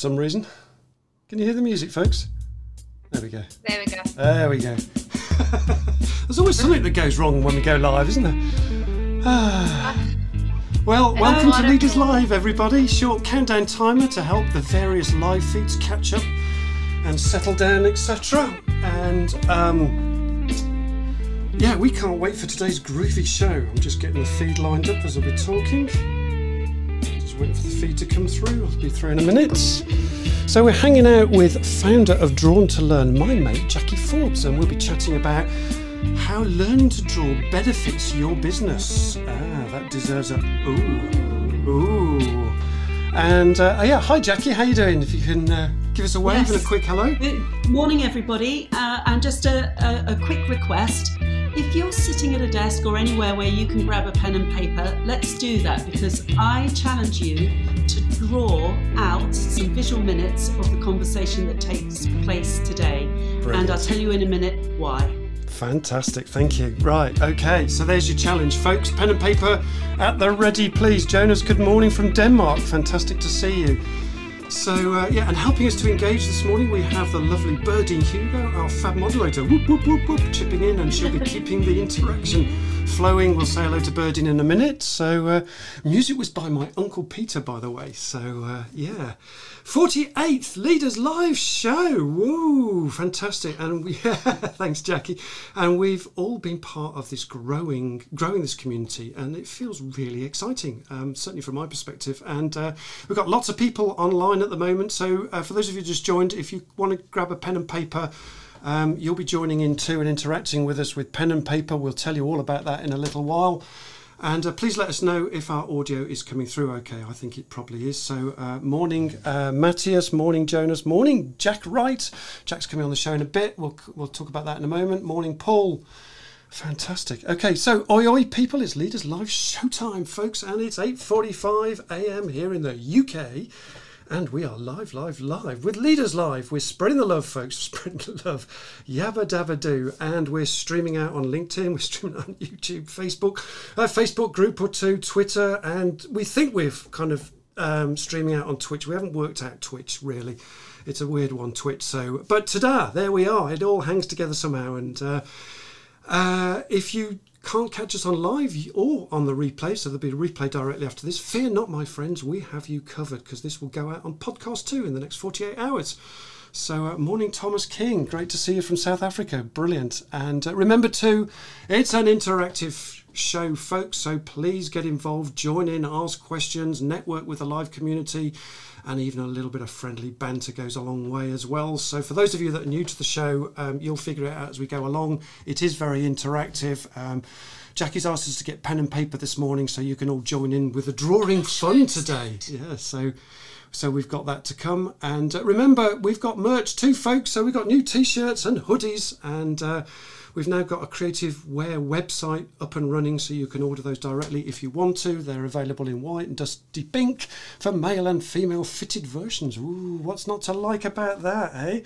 some reason. Can you hear the music, folks? There we go. There we go. There we go. There's always something that goes wrong when we go live, isn't there? Well, welcome to Leaders Live, everybody. Short countdown timer to help the various live feeds catch up and settle down, etc. And yeah, we can't wait for today's groovy show. I'm just getting the feed lined up as I'll be talking. Waiting for the feed to come through. I'll be through in a minute. So we're hanging out with founder of Drawn to Learn, my mate Jackie Forbes, and we'll be chatting about how learning to draw benefits your business. Ah, that deserves a ooh, ooh. And yeah, hi Jackie, how you doing? If you can give us a wave and a quick hello. Good morning, everybody, and just a quick request. If you're sitting at a desk or anywhere where you can grab a pen and paper, let's do that, because I challenge you to draw out some visual minutes of the conversation that takes place today. Brilliant. And I'll tell you in a minute why. Fantastic, thank you. Right, okay, so there's your challenge, folks. Pen and paper at the ready, please. Jonas, good morning from Denmark. Fantastic to see you. So, yeah, and helping us to engage this morning, we have the lovely Birdie Hugo, our fab moderator, whoop, whoop, whoop, whoop, chipping in, and she'll be keeping the interaction flowing. We'll say hello to Birdie in a minute. So, music was by my Uncle Peter, by the way. So, yeah. 48th Leaders Live Show. Woo, fantastic. And we, thanks, Jackie. And we've all been part of this growing this community, and it feels really exciting, certainly from my perspective. And we've got lots of people online at the moment, so for those of you just joined, if you want to grab a pen and paper, you'll be joining in too and interacting with us with pen and paper. We'll tell you all about that in a little while. And please let us know if our audio is coming through okay. I think it probably is. So morning Matthias, morning Jonas, morning Jack Wright. Jack's coming on the show in a bit. We'll talk about that in a moment. Morning Paul. Fantastic. Okay, so oi oi people, it's Leaders Live showtime, folks, and it's 8:45 a.m. here in the UK. And we are live, live, live with Leaders Live. We're spreading the love, folks, spreading the love. Yabba dabba do. And we're streaming out on LinkedIn, we're streaming on YouTube, Facebook, a Facebook group or two, Twitter, and we think we're kind of streaming out on Twitch. We haven't worked out Twitch, really. It's a weird one, Twitch. So, but ta-da, there we are. It all hangs together somehow. And if you can't catch us on live or on the replay, so there'll be a replay directly after this, fear not, my friends, we have you covered, because this will go out on podcast too in the next 48 hours. So morning Thomas King, great to see you from South Africa. Brilliant. And remember too, it's an interactive show, folks, so please get involved, join in, ask questions, network with the live community, and even a little bit of friendly banter goes a long way as well. So for those of you that are new to the show, you'll figure it out as we go along. It is very interactive. Jackie's asked us to get pen and paper this morning, so you can all join in with the drawing fun today. Yeah, so we've got that to come. And remember, we've got merch too, folks. So we've got new t-shirts and hoodies, and we've now got a Creative Wear website up and running, so you can order those directly if you want to. They're available in white and dusty pink for male and female fitted versions. Ooh, what's not to like about that, eh?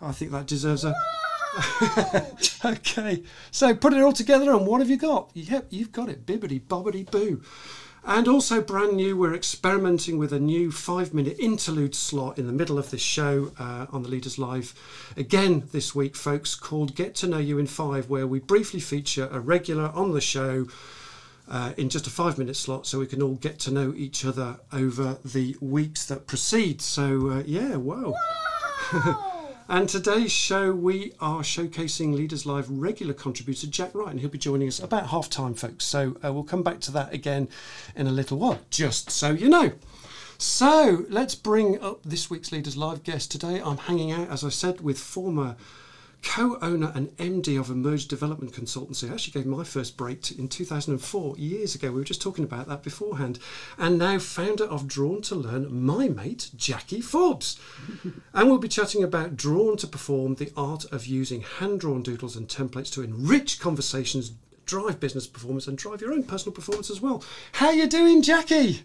I think that deserves a... Okay, so put it all together and what have you got? Yep, you've got it. Bibbidi bobbidi boo. And also brand new, we're experimenting with a new 5-minute interlude slot in the middle of this show on the Leaders Live again this week, folks, called Get to Know You in 5, where we briefly feature a regular on the show in just a 5-minute slot, so we can all get to know each other over the weeks that precede. So yeah, wow. And today's show, we are showcasing Leaders Live regular contributor Jack Wright, and he'll be joining us about half-time, folks. So we'll come back to that again in a little while, just so you know. So let's bring up this week's Leaders Live guest today. I'm hanging out, as I said, with former co-owner and MD of Emerge Development Consultancy. I actually gave my first break in 2004, years ago. We were just talking about that beforehand. And now founder of Drawn to Learn, my mate, Jackie Forbes. And we'll be chatting about Drawn to Perform, the art of using hand-drawn doodles and templates to enrich conversations, drive business performance, and drive your own personal performance as well. How you doing, Jackie?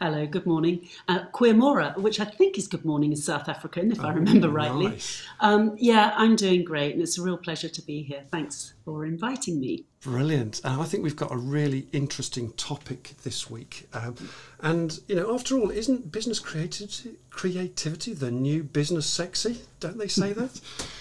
Hello, good morning. Queemora, which I think is good morning in South African, if I remember rightly. Nice. Yeah, I'm doing great, and it's a real pleasure to be here. Thanks for inviting me. Brilliant. I think we've got a really interesting topic this week. And, you know, after all, isn't business creativity the new business sexy? Don't they say that?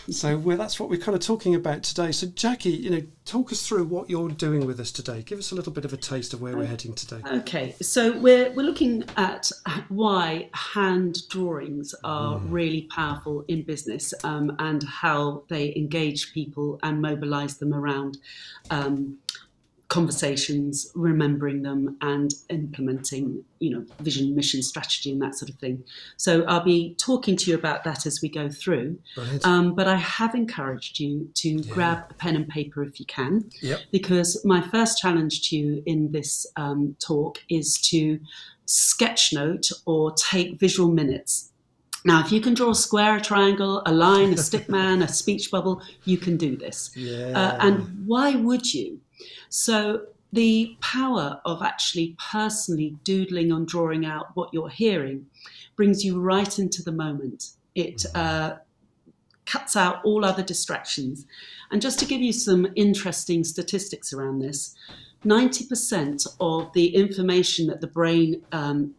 So that's what we're kind of talking about today. So, Jackie, you know, talk us through what you're doing with us today. Give us a little bit of a taste of where we're heading today. Okay. So we're looking at why hand drawings are really powerful in business and how they engage people and mobilise them around conversations, remembering them and implementing, you know, vision, mission, strategy and that sort of thing. So I'll be talking to you about that as we go through. Right. But I have encouraged you to grab a pen and paper if you can, because my first challenge to you in this talk is to sketchnote or take visual minutes. Now, if you can draw a square, a triangle, a line, a stick man, a speech bubble, you can do this. And why would you? So the power of actually personally doodling on drawing out what you're hearing brings you right into the moment. It cuts out all other distractions. And just to give you some interesting statistics around this, 90% of the information that the brain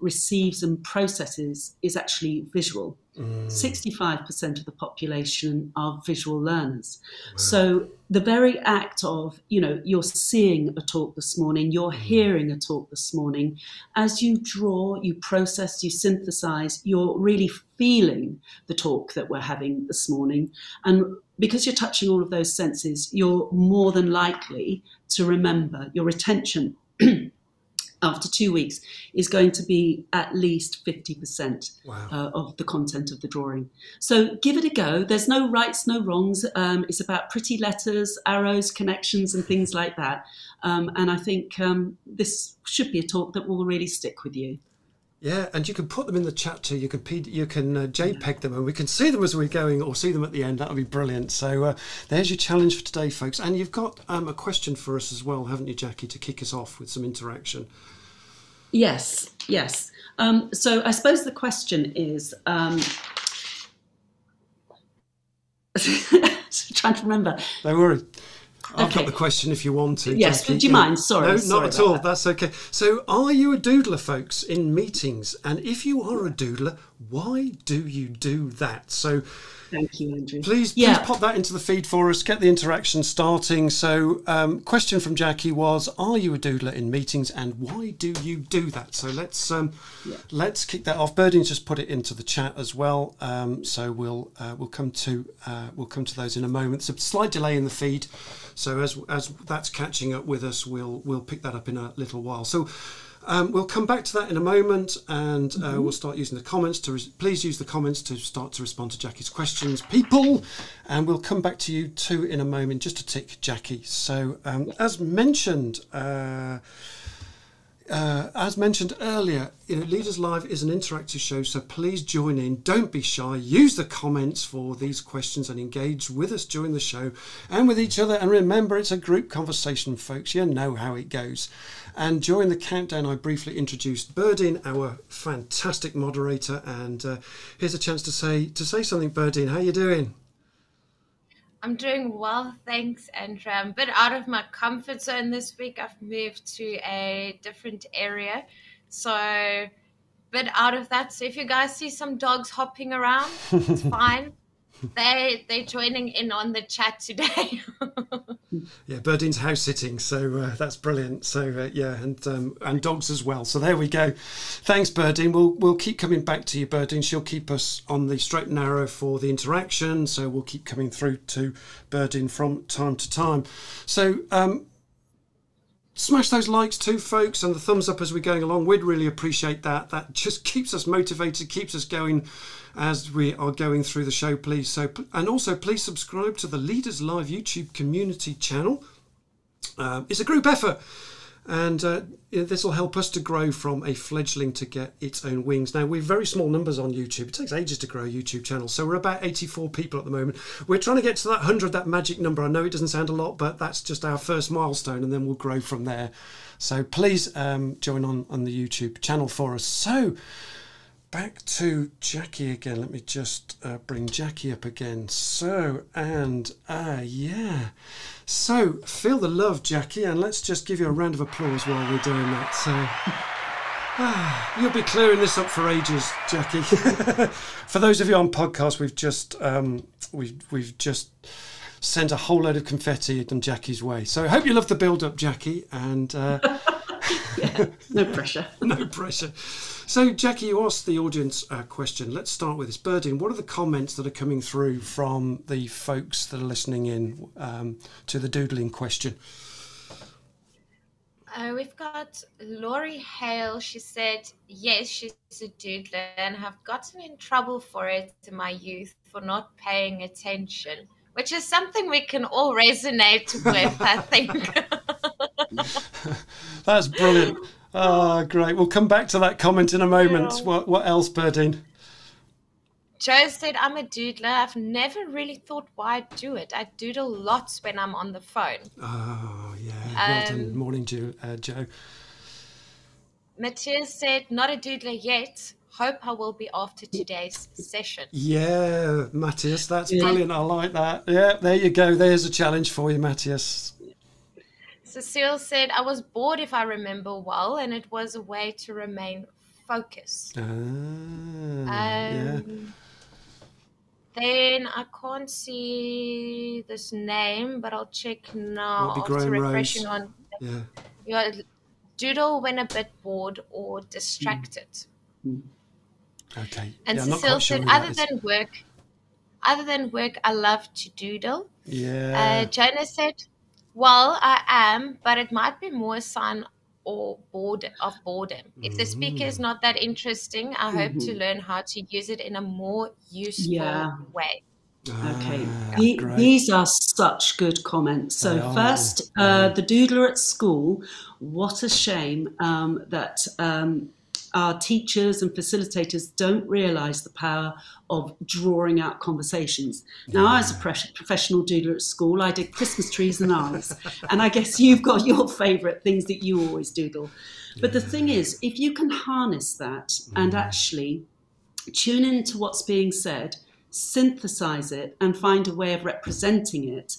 receives and processes is actually visual. 65% of the population are visual learners. Wow. So the very act of, you know, you're seeing a talk this morning, you're hearing a talk this morning, as you draw, you process, you synthesize, you're really feeling the talk that we're having this morning. And because you're touching all of those senses, you're more than likely to remember. Your retention after 2 weeks is going to be at least 50% of the content of the drawing. So give it a go. There's no rights, no wrongs. It's about pretty letters, arrows, connections and things like that. And I think this should be a talk that will really stick with you. Yeah, and you can put them in the chat too. You can JPEG them, and we can see them as we're going, or see them at the end. That would be brilliant. So there's your challenge for today, folks. And you've got a question for us as well, haven't you, Jackie, to kick us off with some interaction? Yes, yes. So I suppose the question is, trying to remember. Don't worry. I've got the question if you want to. Yes, Jackie. Would you mind? Sorry. No, sorry, not at all. That's okay. So are you a doodler, folks, in meetings? And if you are a doodler, why do you do that? So thank you, Andrew. Please pop that into the feed for us. Get the interaction starting. So question from Jackie was, are you a doodler in meetings and why do you do that? So let's kick that off. Birding's just put it into the chat as well. So we'll come to those in a moment. It's a slight delay in the feed. So as that's catching up with us, we'll pick that up in a little while. So we'll come back to that in a moment, and we'll start using the comments. Please use the comments to start to respond to Jackie's questions, people. And we'll come back to you too in a moment, just to tick Jackie. So as mentioned, earlier, you know, Leaders Live is an interactive show, so please join in. Don't be shy. Use the comments for these questions and engage with us during the show and with each other. And remember, it's a group conversation, folks. You know how it goes. And during the countdown, I briefly introduced Birdine, our fantastic moderator. And here's a chance to say something. Birdine, how are you doing? I'm doing well, thanks, Andrew. I'm a bit out of my comfort zone this week. I've moved to a different area, so a bit out of that. So if you guys see some dogs hopping around, it's fine. They're joining in on the chat today. Yeah, Birdine's house sitting, so that's brilliant. So yeah, and dogs as well. So there we go. Thanks, Birdine. We'll keep coming back to you, Birdine. She'll keep us on the straight and narrow for the interaction. So we'll keep coming through to Birdine from time to time. So smash those likes too, folks, and the thumbs up as we're going along. We'd really appreciate that. That just keeps us motivated, keeps us going as we are going through the show, please. So, and also please subscribe to the Leaders Live YouTube community channel. It's a group effort, and this will help us to grow from a fledgling to get its own wings. Now, we're very small numbers on YouTube. It takes ages to grow a YouTube channel. So we're about 84 people at the moment. We're trying to get to that 100, that magic number. I know it doesn't sound a lot, but that's just our first milestone, and then we'll grow from there. So please join on the YouTube channel for us. So back to Jackie again. Let me just bring Jackie up again. So, and yeah. So, feel the love, Jackie, and let's just give you a round of applause while we're doing that. So, you'll be clearing this up for ages, Jackie. For those of you on podcast, we've just sent a whole load of confetti in Jackie's way. So I hope you love the build-up, Jackie, and... yeah, no pressure. No pressure. So, Jackie, you asked the audience a question. Let's start with this. Birdine, what are the comments that are coming through from the folks that are listening in to the doodling question? We've got Laurie Hale. She said, yes, she's a doodler and have gotten in trouble for it in my youth for not paying attention, which is something we can all resonate with, I think. That's brilliant. Oh, great. We'll come back to that comment in a moment. Yeah. What else, Birdine? Jo said, I'm a doodler. I've never really thought why I do it. I doodle lots when I'm on the phone. Oh, yeah. Well done. Morning, Jo. Matthias said, not a doodler yet. Hope I will be after today's session. Yeah, Matthias, that's brilliant. I like that. Yeah, there you go. There's a challenge for you, Matthias. Cecile said, I was bored, if I remember well, and it was a way to remain focused. Yeah. Then I can't see this name, but I'll check now after refreshing on. Yeah. Your doodle when a bit bored or distracted. Okay. And Cecile said, other than work, I love to doodle. Yeah. Jonah said, well, I am, but it might be more a sign of boredom. If the speaker is not that interesting, I hope to learn how to use it in a more useful way. Okay. These are such good comments. So first, the doodler at school, what a shame that our teachers and facilitators don't realise the power of drawing out conversations. Now, I was a professional doodler at school. I did Christmas trees and eyes. And I guess you've got your favourite things that you always doodle. But the thing is, if you can harness that and actually tune into what's being said, synthesise it and find a way of representing it,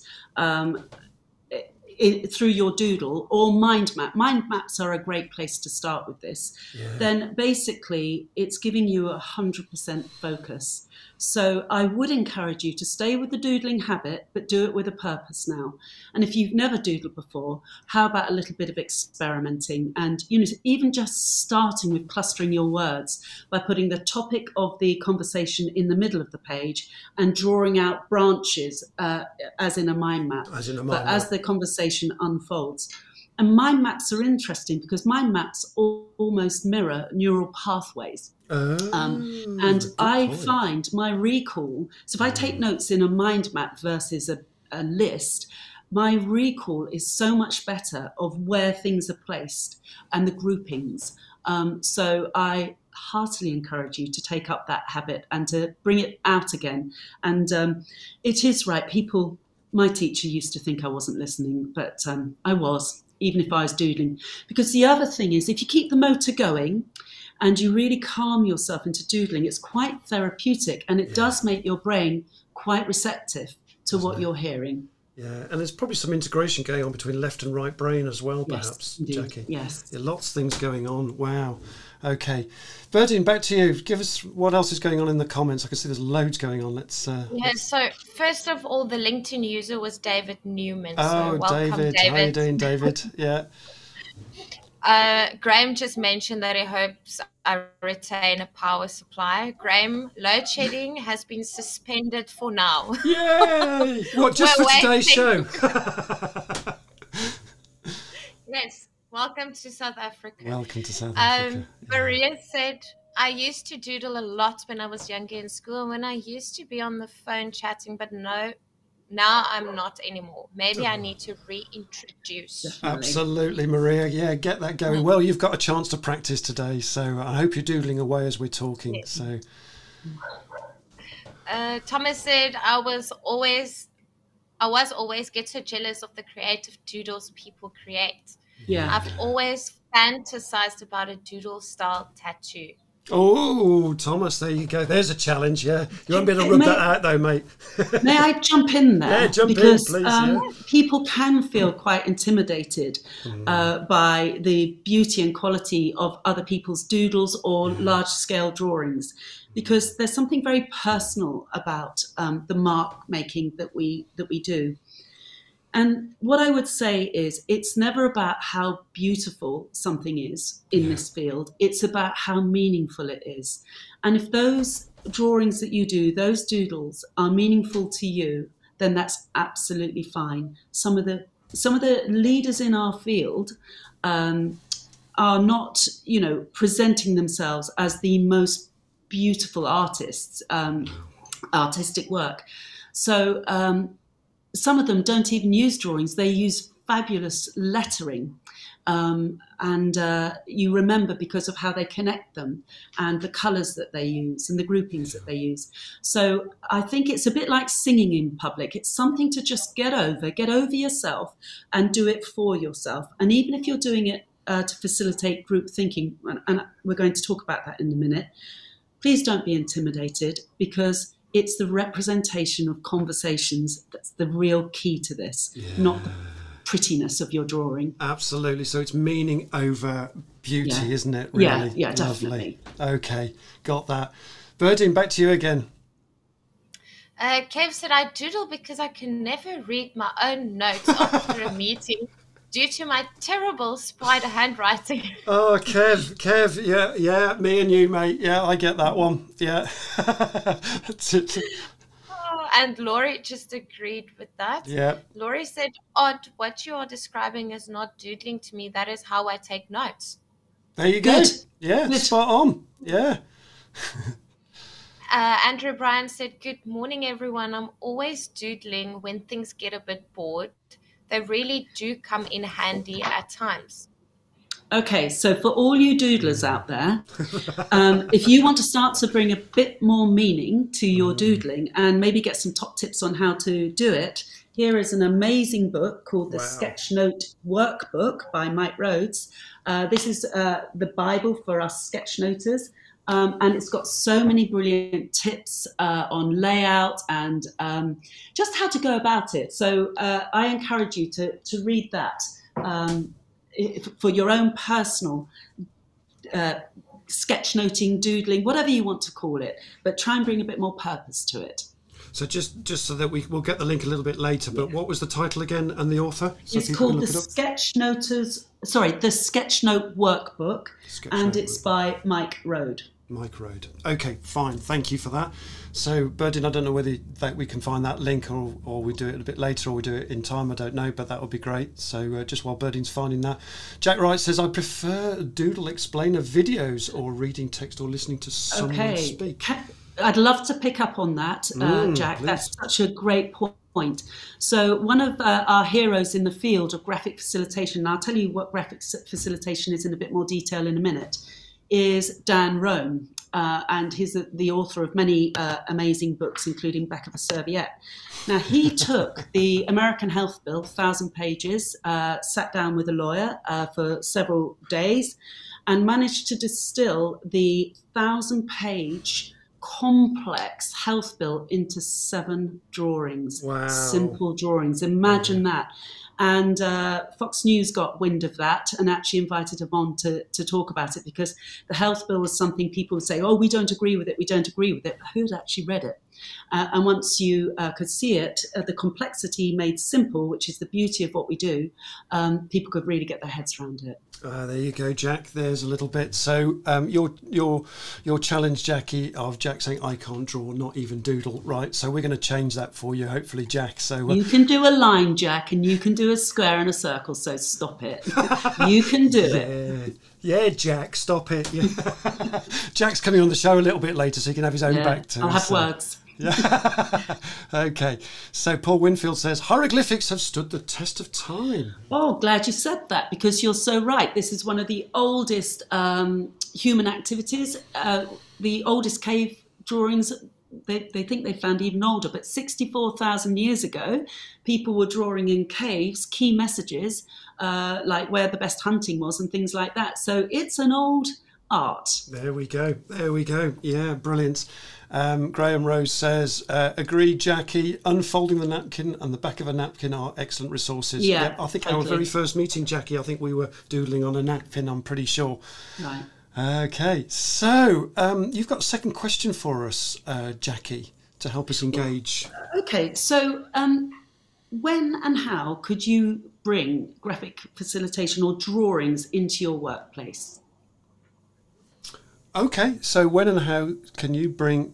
through your doodle or mind map. Mind maps are a great place to start with this. Then basically it's giving you 100% focus. So I would encourage you to stay with the doodling habit, but do it with a purpose now. And if you've never doodled before, how about a little bit of experimenting and, you know, even just starting with clustering your words by putting the topic of the conversation in the middle of the page and drawing out branches as in a mind map. As in a mind map. But as the conversation unfolds. And mind maps are interesting because mind maps almost mirror neural pathways. And I find my recall, so if I take notes in a mind map versus a list, my recall is so much better of where things are placed and the groupings. So I heartily encourage you to take up that habit and to bring it out again. And it is right, people... My teacher used to think I wasn't listening, but I was, even if I was doodling. Because the other thing is, if you keep the motor going and you really calm yourself into doodling, it's quite therapeutic and it does make your brain quite receptive to what you're hearing. Yeah, and there's probably some integration going on between left and right brain as well, perhaps, Jackie. Yes. Yeah, lots of things going on. Wow. Okay. Birdine, back to you. Give us what else is going on in the comments. I can see there's loads going on. Let's. Yeah, so first of all, the LinkedIn user was David Newman. Oh, so welcome, David. How are you doing, David? Yeah. Graham just mentioned that he hopes I retain a power supply. Graham, load shedding has been suspended for now. Yay! What, just for today's show? Yes. Welcome to South Africa. Welcome to South Africa. Maria said, I used to doodle a lot when I was younger in school, when I used to be on the phone chatting, but no, now I'm not anymore. Maybe I need to reintroduce. Definitely. Absolutely, Maria. Yeah, get that going. Well, you've got a chance to practice today, so I hope you're doodling away as we're talking. Yes. So, Thomas said, I was always get so jealous of the creative doodles people create. Yeah, I've always fantasized about a doodle style tattoo. Oh, Thomas, there you go. There's a challenge, yeah. You won't be able to rub that out though, mate. May I jump in there? Yeah, jump in, please. Yeah. People can feel quite intimidated by the beauty and quality of other people's doodles or large-scale drawings, because there's something very personal about the mark-making that we do. And what I would say is it's never about how beautiful something is in this field. It's about how meaningful it is. And if those drawings that you do, those doodles, are meaningful to you, then that's absolutely fine. Some of the leaders in our field are not, you know, presenting themselves as the most beautiful artists, artistic work. So, some of them don't even use drawings. They use fabulous lettering. You remember because of how they connect them and the colours that they use and the groupings that they use. So I think it's a bit like singing in public. It's something to just get over yourself and do it for yourself. And even if you're doing it to facilitate group thinking, and we're going to talk about that in a minute, please don't be intimidated, because it's the representation of conversations that's the real key to this, not the prettiness of your drawing. Absolutely. So it's meaning over beauty, isn't it? Really? Yeah, definitely. Lovely. Okay, got that. Verdine, back to you again. Kev said, I doodle because I can never read my own notes after a meeting due to my terrible spider handwriting. Oh, Kev, yeah, me and you, mate. Yeah, I get that one. Yeah. Oh, and Laurie just agreed with that. Yeah. Laurie said, Odd, what you are describing is not doodling to me. That is how I take notes. There you go. Good. Yeah, good. Spot on. Yeah. Andrew Bryan said, good morning, everyone. I'm always doodling when things get a bit bored. They really do come in handy at times. Okay, so for all you doodlers out there, if you want to start to bring a bit more meaning to your doodling and maybe get some top tips on how to do it, here is an amazing book called The Sketchnote Workbook by Mike Rohde. This is the Bible for us sketchnoters. And it's got so many brilliant tips on layout and just how to go about it. So I encourage you to read that for your own personal sketchnoting, doodling, whatever you want to call it, but try and bring a bit more purpose to it. So just so that we'll get the link a little bit later, but what was the title again and the author? So it's called The Sketchnote Workbook, and it's by Mike Rohde. Mike Rohde. Okay, fine. Thank you for that. So, Verdine, I don't know whether we can find that link or we do it a bit later or we do it in time. I don't know, but that would be great. So just while Berdine's finding that, Jack Wright says, I prefer doodle explainer videos or reading text or listening to someone speak. I'd love to pick up on that, Jack. Please. That's such a great point. So one of our heroes in the field of graphic facilitation, and I'll tell you what graphic facilitation is in a bit more detail in a minute, is Dan Roam. And he's the author of many amazing books, including Back of a Serviette. Now, he took the American Health Bill, 1,000 pages, sat down with a lawyer for several days, and managed to distill the 1,000-page complex health bill into 7 drawings. Wow. Simple drawings, imagine that. And Fox News got wind of that and actually invited him on to talk about it, because the health bill was something people would say, oh, we don't agree with it, we don't agree with it, but who'd actually read it? And once you could see it, the complexity made simple, which is the beauty of what we do, people could really get their heads around it. There you go, Jack. There's a little bit. So your challenge, Jackie, of Jack saying I can't draw, not even doodle, right? So we're going to change that for you, hopefully, Jack. So you can do a line, Jack, and you can do a square and a circle. So stop it. You can do it. Yeah, Jack, stop it. Yeah. Jack's coming on the show a little bit later, so he can have his own back too. I'll have words. Yeah. Okay. So Paul Winfield says, hieroglyphics have stood the test of time. Oh, glad you said that, because you're so right. This is one of the oldest human activities. The oldest cave drawings, they think they found even older, but 64,000 years ago, people were drawing in caves key messages like where the best hunting was and things like that. So it's an old art. There we go. There we go. Yeah, brilliant. Graham Rose says, agree, Jackie, unfolding the napkin and the back of a napkin are excellent resources. Yeah, yeah, I think totally. Our very first meeting, Jackie, I think we were doodling on a napkin, I'm pretty sure. Right. Okay, so you've got a second question for us, Jackie, to help us engage. Okay, so when and how could you bring graphic facilitation or drawings into your workplace? Okay, so when and how can you bring,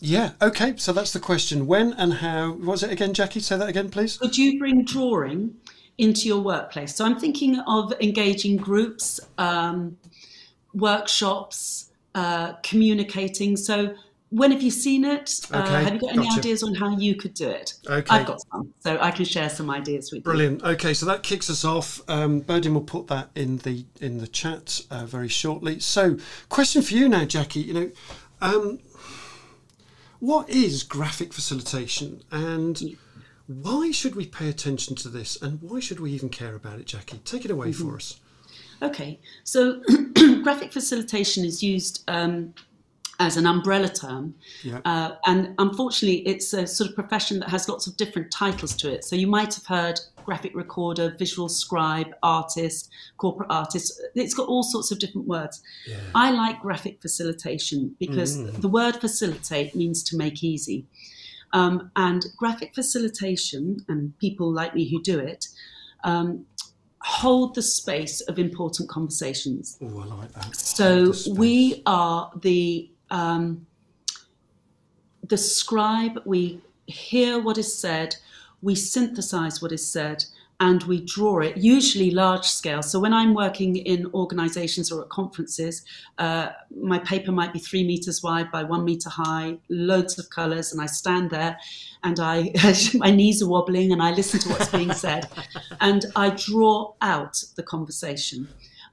yeah, okay, so that's the question. When and how, what was it again, Jackie? Say that again, please. Could you bring drawing into your workplace? So I'm thinking of engaging groups, workshops, communicating. So when have you seen it? Okay, have you got any ideas on how you could do it? Okay. I've got some, so I can share some ideas with you. Brilliant. Okay, so that kicks us off. Bodin will put that in the chat very shortly. So question for you now, Jackie, you know, what is graphic facilitation and why should we pay attention to this and why should we even care about it, Jackie? Take it away for us. Okay, so graphic facilitation is used as an umbrella term, and unfortunately it's a sort of profession that has lots of different titles to it. So you might have heard graphic recorder, visual scribe, artist, corporate artist. It's got all sorts of different words. Yeah. I like graphic facilitation because the word facilitate means to make easy. And graphic facilitation, and people like me who do it, hold the space of important conversations. Oh, I like that. So we are the scribe. We hear what is said, we synthesize what is said, and we draw it, usually large scale. So when I'm working in organizations or at conferences, my paper might be 3 meters wide by 1 meter high, loads of colors, and I stand there and I, my knees are wobbling and I listen to what's being said and I draw out the conversation.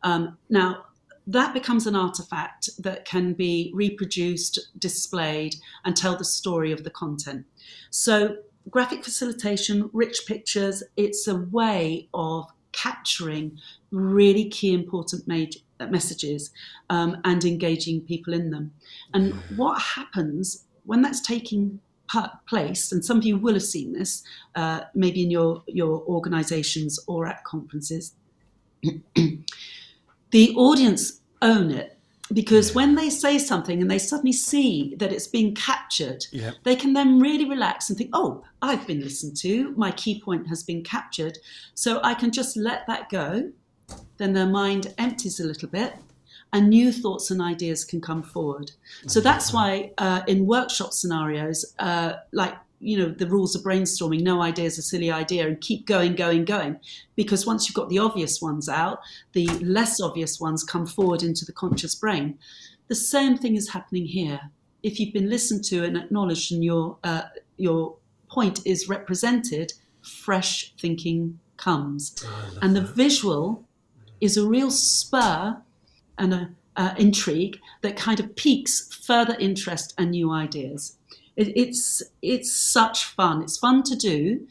Now, that becomes an artifact that can be reproduced, displayed, and tell the story of the content. So graphic facilitation, rich pictures, it's a way of capturing really key important messages and engaging people in them. And what happens when that's taking place, and some of you will have seen this, maybe in your organisations or at conferences, the audience own it. Because when they say something and they suddenly see that it's being captured, they can then really relax and think, oh, I've been listened to, my key point has been captured, so I can just let that go. Then their mind empties a little bit and new thoughts and ideas can come forward. So that's why in workshop scenarios, like, you know, the rules of brainstorming, no idea is a silly idea, and keep going, going, going. Because once you've got the obvious ones out, the less obvious ones come forward into the conscious brain. The same thing is happening here. If you've been listened to and acknowledged and your point is represented, fresh thinking comes. Oh, and the visual is a real spur and a intrigue that kind of piques further interest and new ideas. It's such fun. It's fun to do,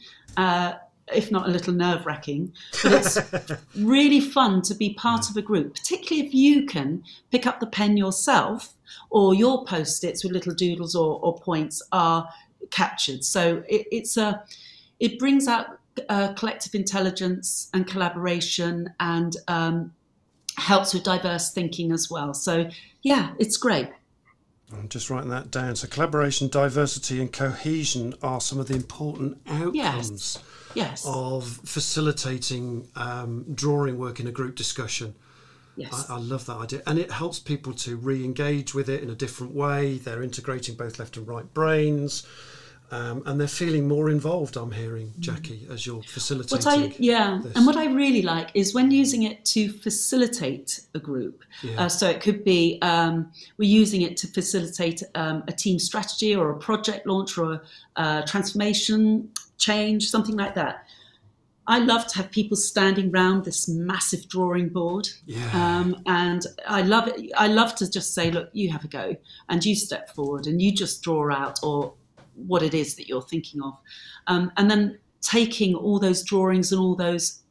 if not a little nerve-wracking, but it's really fun to be part of a group, particularly if you can pick up the pen yourself or your Post-its with little doodles or points are captured. So it brings out collective intelligence and collaboration and helps with diverse thinking as well. So, yeah, it's great. I'm just writing that down. So collaboration, diversity and cohesion are some of the important outcomes of facilitating drawing work in a group discussion. Yes. I love that idea. And it helps people to re-engage with it in a different way. They're integrating both left and right brains. And they're feeling more involved, I'm hearing, Jackie, as you're facilitating this. And what I really like is when using it to facilitate a group. Yeah. So it could be we're using it to facilitate a team strategy or a project launch or a transformation change, something like that. I love to have people standing round this massive drawing board, and I love it. I love to just say, look, you have a go, and you step forward, and you just draw out or what it is that you're thinking of, and then taking all those drawings and all those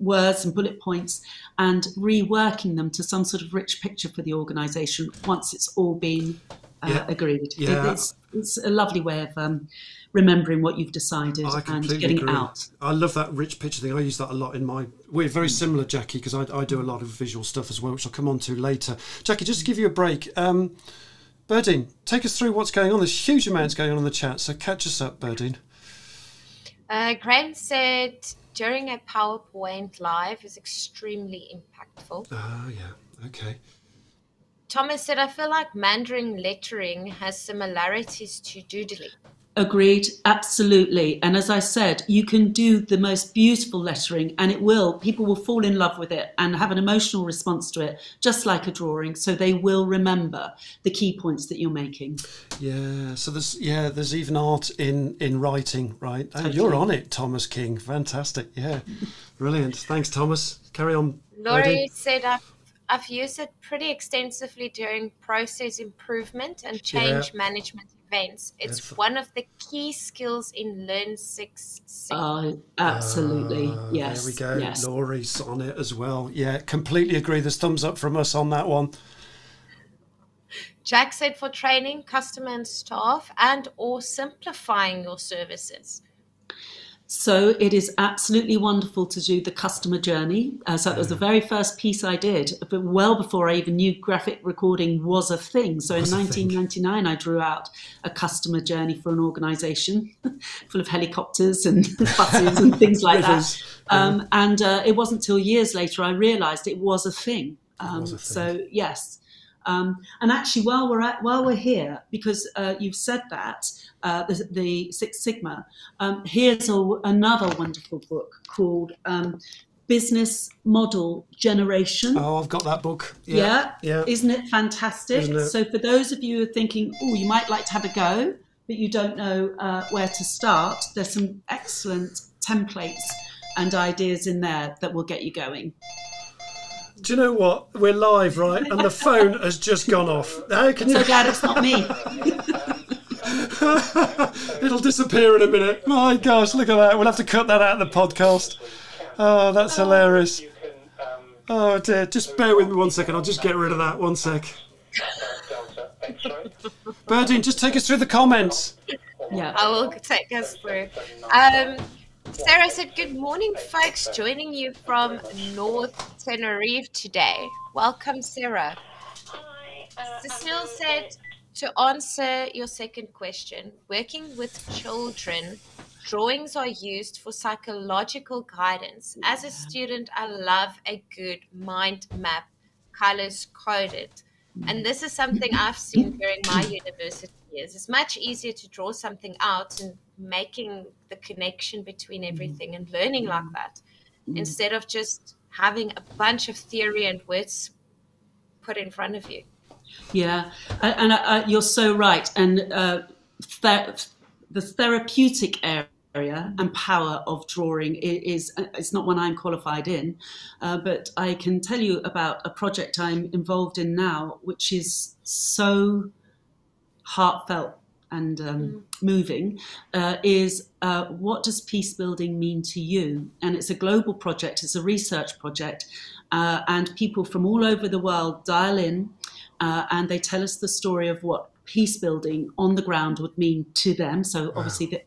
words and bullet points and reworking them to some sort of rich picture for the organisation once it's all been agreed. Yeah. It's a lovely way of remembering what you've decided and getting it out. I love that rich picture thing. I use that a lot in my... We're very similar, Jackie, because I do a lot of visual stuff as well, which I'll come on to later. Jackie, just to give you a break, Berdine, take us through what's going on. There's huge amounts going on in the chat, so catch us up, Berdine. Graham said... During a PowerPoint live is extremely impactful. Oh, yeah. Okay. Thomas said, I feel like Mandarin lettering has similarities to doodling. Agreed. Absolutely. And as I said, you can do the most beautiful lettering and it will. People will fall in love with it and have an emotional response to it, just like a drawing. So they will remember the key points that you're making. Yeah. So there's even art in writing, right? Totally. And you're on it, Thomas King. Fantastic. Yeah. Brilliant. Thanks, Thomas. Carry on. Laurie said, I've used it pretty extensively during process improvement and change management. It's one of the key skills in Learn 6 Sigma. Oh, absolutely. Yes. There we go. Yes. Laurie's on it as well. Yeah, completely agree. There's thumbs up from us on that one. Jack said for training, customer and staff and or simplifying your services. So it is absolutely wonderful to do the customer journey. So that was the very first piece I did, but well before I even knew graphic recording was a thing. So in 1999, I drew out a customer journey for an organisation full of helicopters and buses and things like that. It wasn't till years later I realised it was a thing. So yes. And actually, while we're here, because you've said that, the Six Sigma, here's another wonderful book called Business Model Generation. Oh, I've got that book. Yeah. Isn't it fantastic? Isn't it? So for those of you who are thinking, oh, you might like to have a go, but you don't know where to start, there's some excellent templates and ideas in there that will get you going. Do you know what? We're live, right? And the phone has just gone off. How can you... I'm so glad it's not me. It'll disappear in a minute. My gosh, look at that. We'll have to cut that out of the podcast. Oh, that's hilarious. Oh, dear. Just bear with me 1 second. I'll just get rid of that. 1 sec. Berdine, just take us through the comments. Yeah, I will take us through. Sarah said, good morning, folks, joining you from North Tenerife today. Welcome, Sarah. Hi. Cecile said, to answer your second question, working with children, drawings are used for psychological guidance. As a student, I love a good mind map, colors coded. And this is something I've seen during my university years. It's much easier to draw something out and making the connection between everything and learning like that, instead of just having a bunch of theory and words put in front of you. Yeah, and you're so right. And the therapeutic area and power of drawing is not one I'm qualified in, but I can tell you about a project I'm involved in now, which is so heartfelt and moving, is what does peace building mean to you? And it's a global project, it's a research project, and people from all over the world dial in and they tell us the story of what peace building on the ground would mean to them. So obviously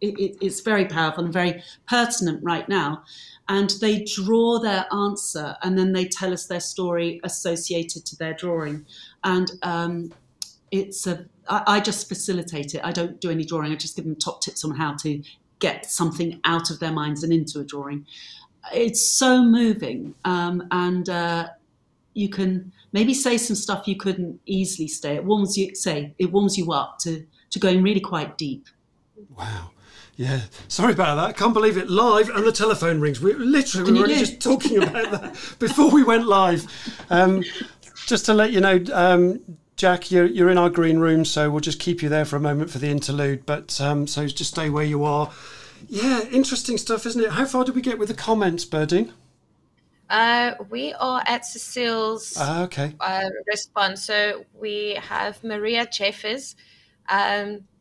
it's very powerful and very pertinent right now. And they draw their answer and then they tell us their story associated to their drawing. And I just facilitate it. I don't do any drawing. I just give them top tips on how to get something out of their minds and into a drawing. It's so moving. You can maybe say some stuff you couldn't easily say. It warms you up to going really quite deep. Wow. Yeah. Sorry about that. I can't believe it. Live and the telephone rings. We were only just talking about that before we went live. Just to let you know, Jack, you're in our green room, so we'll just keep you there for a moment for the interlude. But so just stay where you are. Yeah, interesting stuff, isn't it? How far did we get with the comments, Berdine? We are at Cecile's response. So we have Maria Jeffers.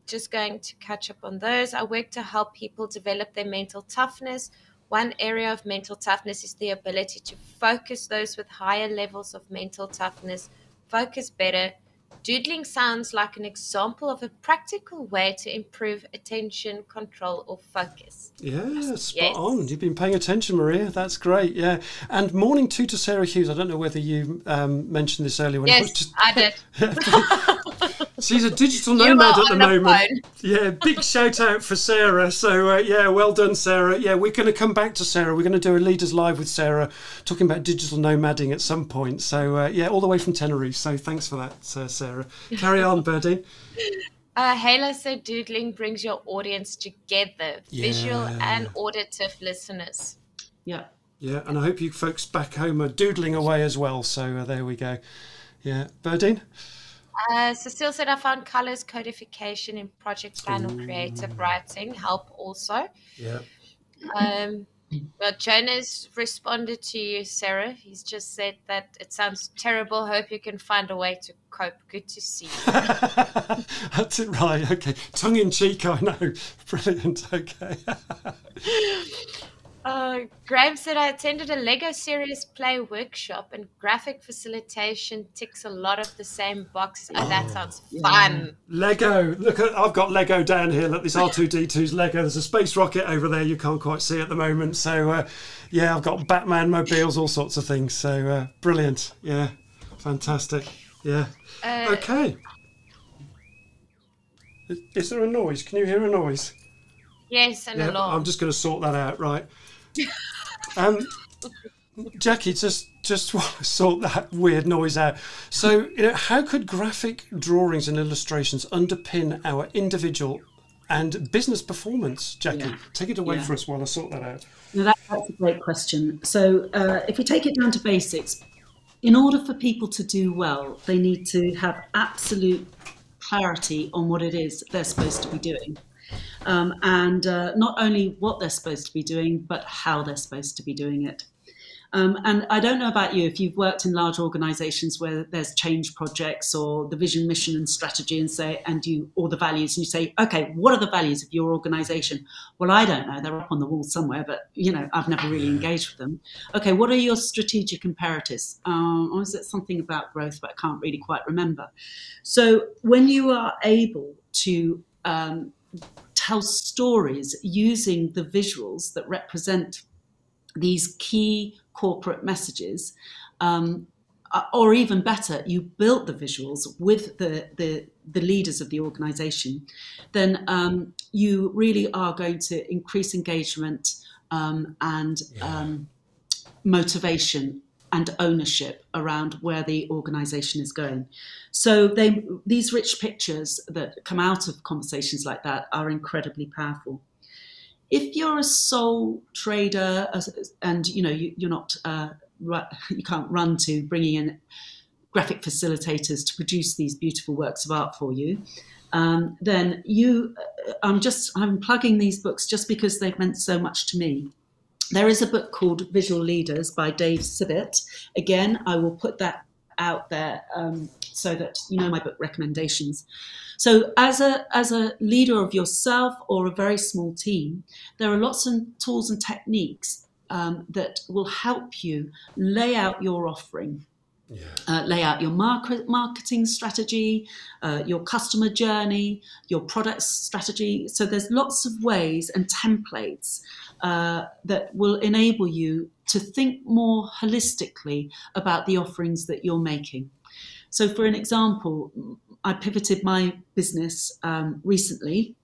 Just going to catch up on those. I work to help people develop their mental toughness One area of mental toughness is the ability to focus. Those with higher levels of mental toughness focus better. Doodling sounds like an example of a practical way to improve attention, control, or focus. Yeah, spot on. You've been paying attention, Maria. That's great, yeah. And morning two to Sarah Hughes. I don't know whether you mentioned this earlier. Yes, I did. She's a digital nomad at the moment. Yeah, big shout out for Sarah. So, yeah, well done, Sarah. Yeah, we're going to come back to Sarah. We're going to do a Leaders Live with Sarah talking about digital nomading at some point. So, yeah, all the way from Tenerife. So thanks for that, Sarah. Carry on, Birdie. Halo said doodling brings your audience together, visual and auditive listeners. Yeah. Yeah, and I hope you folks back home are doodling away as well. So there we go. Yeah, Birdie? Cecile said, I found colours codification in project plan or creative writing help also. Yeah. Well, Jonas responded to you, Sarah. He's just said that it sounds terrible. Hope you can find a way to cope. Good to see you. That's it, right. Okay. Tongue in cheek, I know. Brilliant. Okay. Graham said, I attended a Lego Serious Play workshop and graphic facilitation ticks a lot of the same box. Oh, that sounds fun. Lego. Look, I've got Lego down here. Look, this R2-D2's Lego. There's a space rocket over there you can't quite see at the moment. So, yeah, I've got Batman mobiles, all sorts of things. So, brilliant. Yeah, fantastic. Yeah. Okay. Is there a noise? Can you hear a noise? Yes, and alarm. I'm just going to sort that out, right. Jackie, just want to sort that weird noise out. So, you know, how could graphic drawings and illustrations underpin our individual and business performance? Jackie, take it away for us while I sort that out. Now that's a great question. So if we take it down to basics, in order for people to do well, they need to have absolute clarity on what it is they're supposed to be doing. And not only what they're supposed to be doing, but how they're supposed to be doing it. And I don't know about you, if you've worked in large organizations where there's change projects or the vision, mission and strategy and or the values, and you say, okay, what are the values of your organization? Well, I don't know, they're up on the wall somewhere, but you know, I've never really engaged with them. Okay, what are your strategic imperatives? Or is it something about growth, but I can't really quite remember. So when you are able to tell stories using the visuals that represent these key corporate messages, or even better, you build the visuals with the leaders of the organization, then you really are going to increase engagement and motivation and ownership around where the organisation is going. So these rich pictures that come out of conversations like that are incredibly powerful. If you're a sole trader and you know you're not, you can't run to bringing in graphic facilitators to produce these beautiful works of art for you, then I'm plugging these books just because they've meant so much to me. There is a book called Visual Leaders by Dave Sibbett. Again, I will put that out there so that you know my book recommendations. So as a leader of yourself or a very small team, there are lots of tools and techniques that will help you lay out your offering. Yeah. Lay out your marketing strategy, your customer journey, your product strategy. So there's lots of ways and templates that will enable you to think more holistically about the offerings that you're making. So for an example, I pivoted my business recently.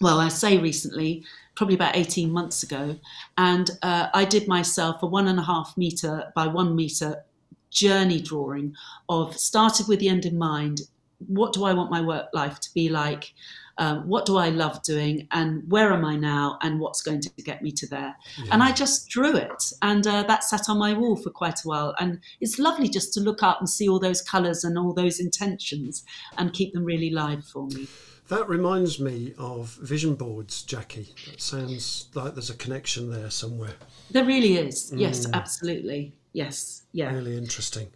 Well, I say recently, probably about 18 months ago. And I did myself a 1.5 metre by 1 metre journey drawing of started with the end in mind. What do I want my work life to be like? What do I love doing? And where am I now? And what's going to get me to there? Yeah. And I just drew it. And that sat on my wall for quite a while. And it's lovely just to look up and see all those colours and all those intentions and keep them really live for me. That reminds me of vision boards, Jackie. That sounds like there's a connection there somewhere. There really is. Yes, absolutely. Yes. Yeah. Really interesting.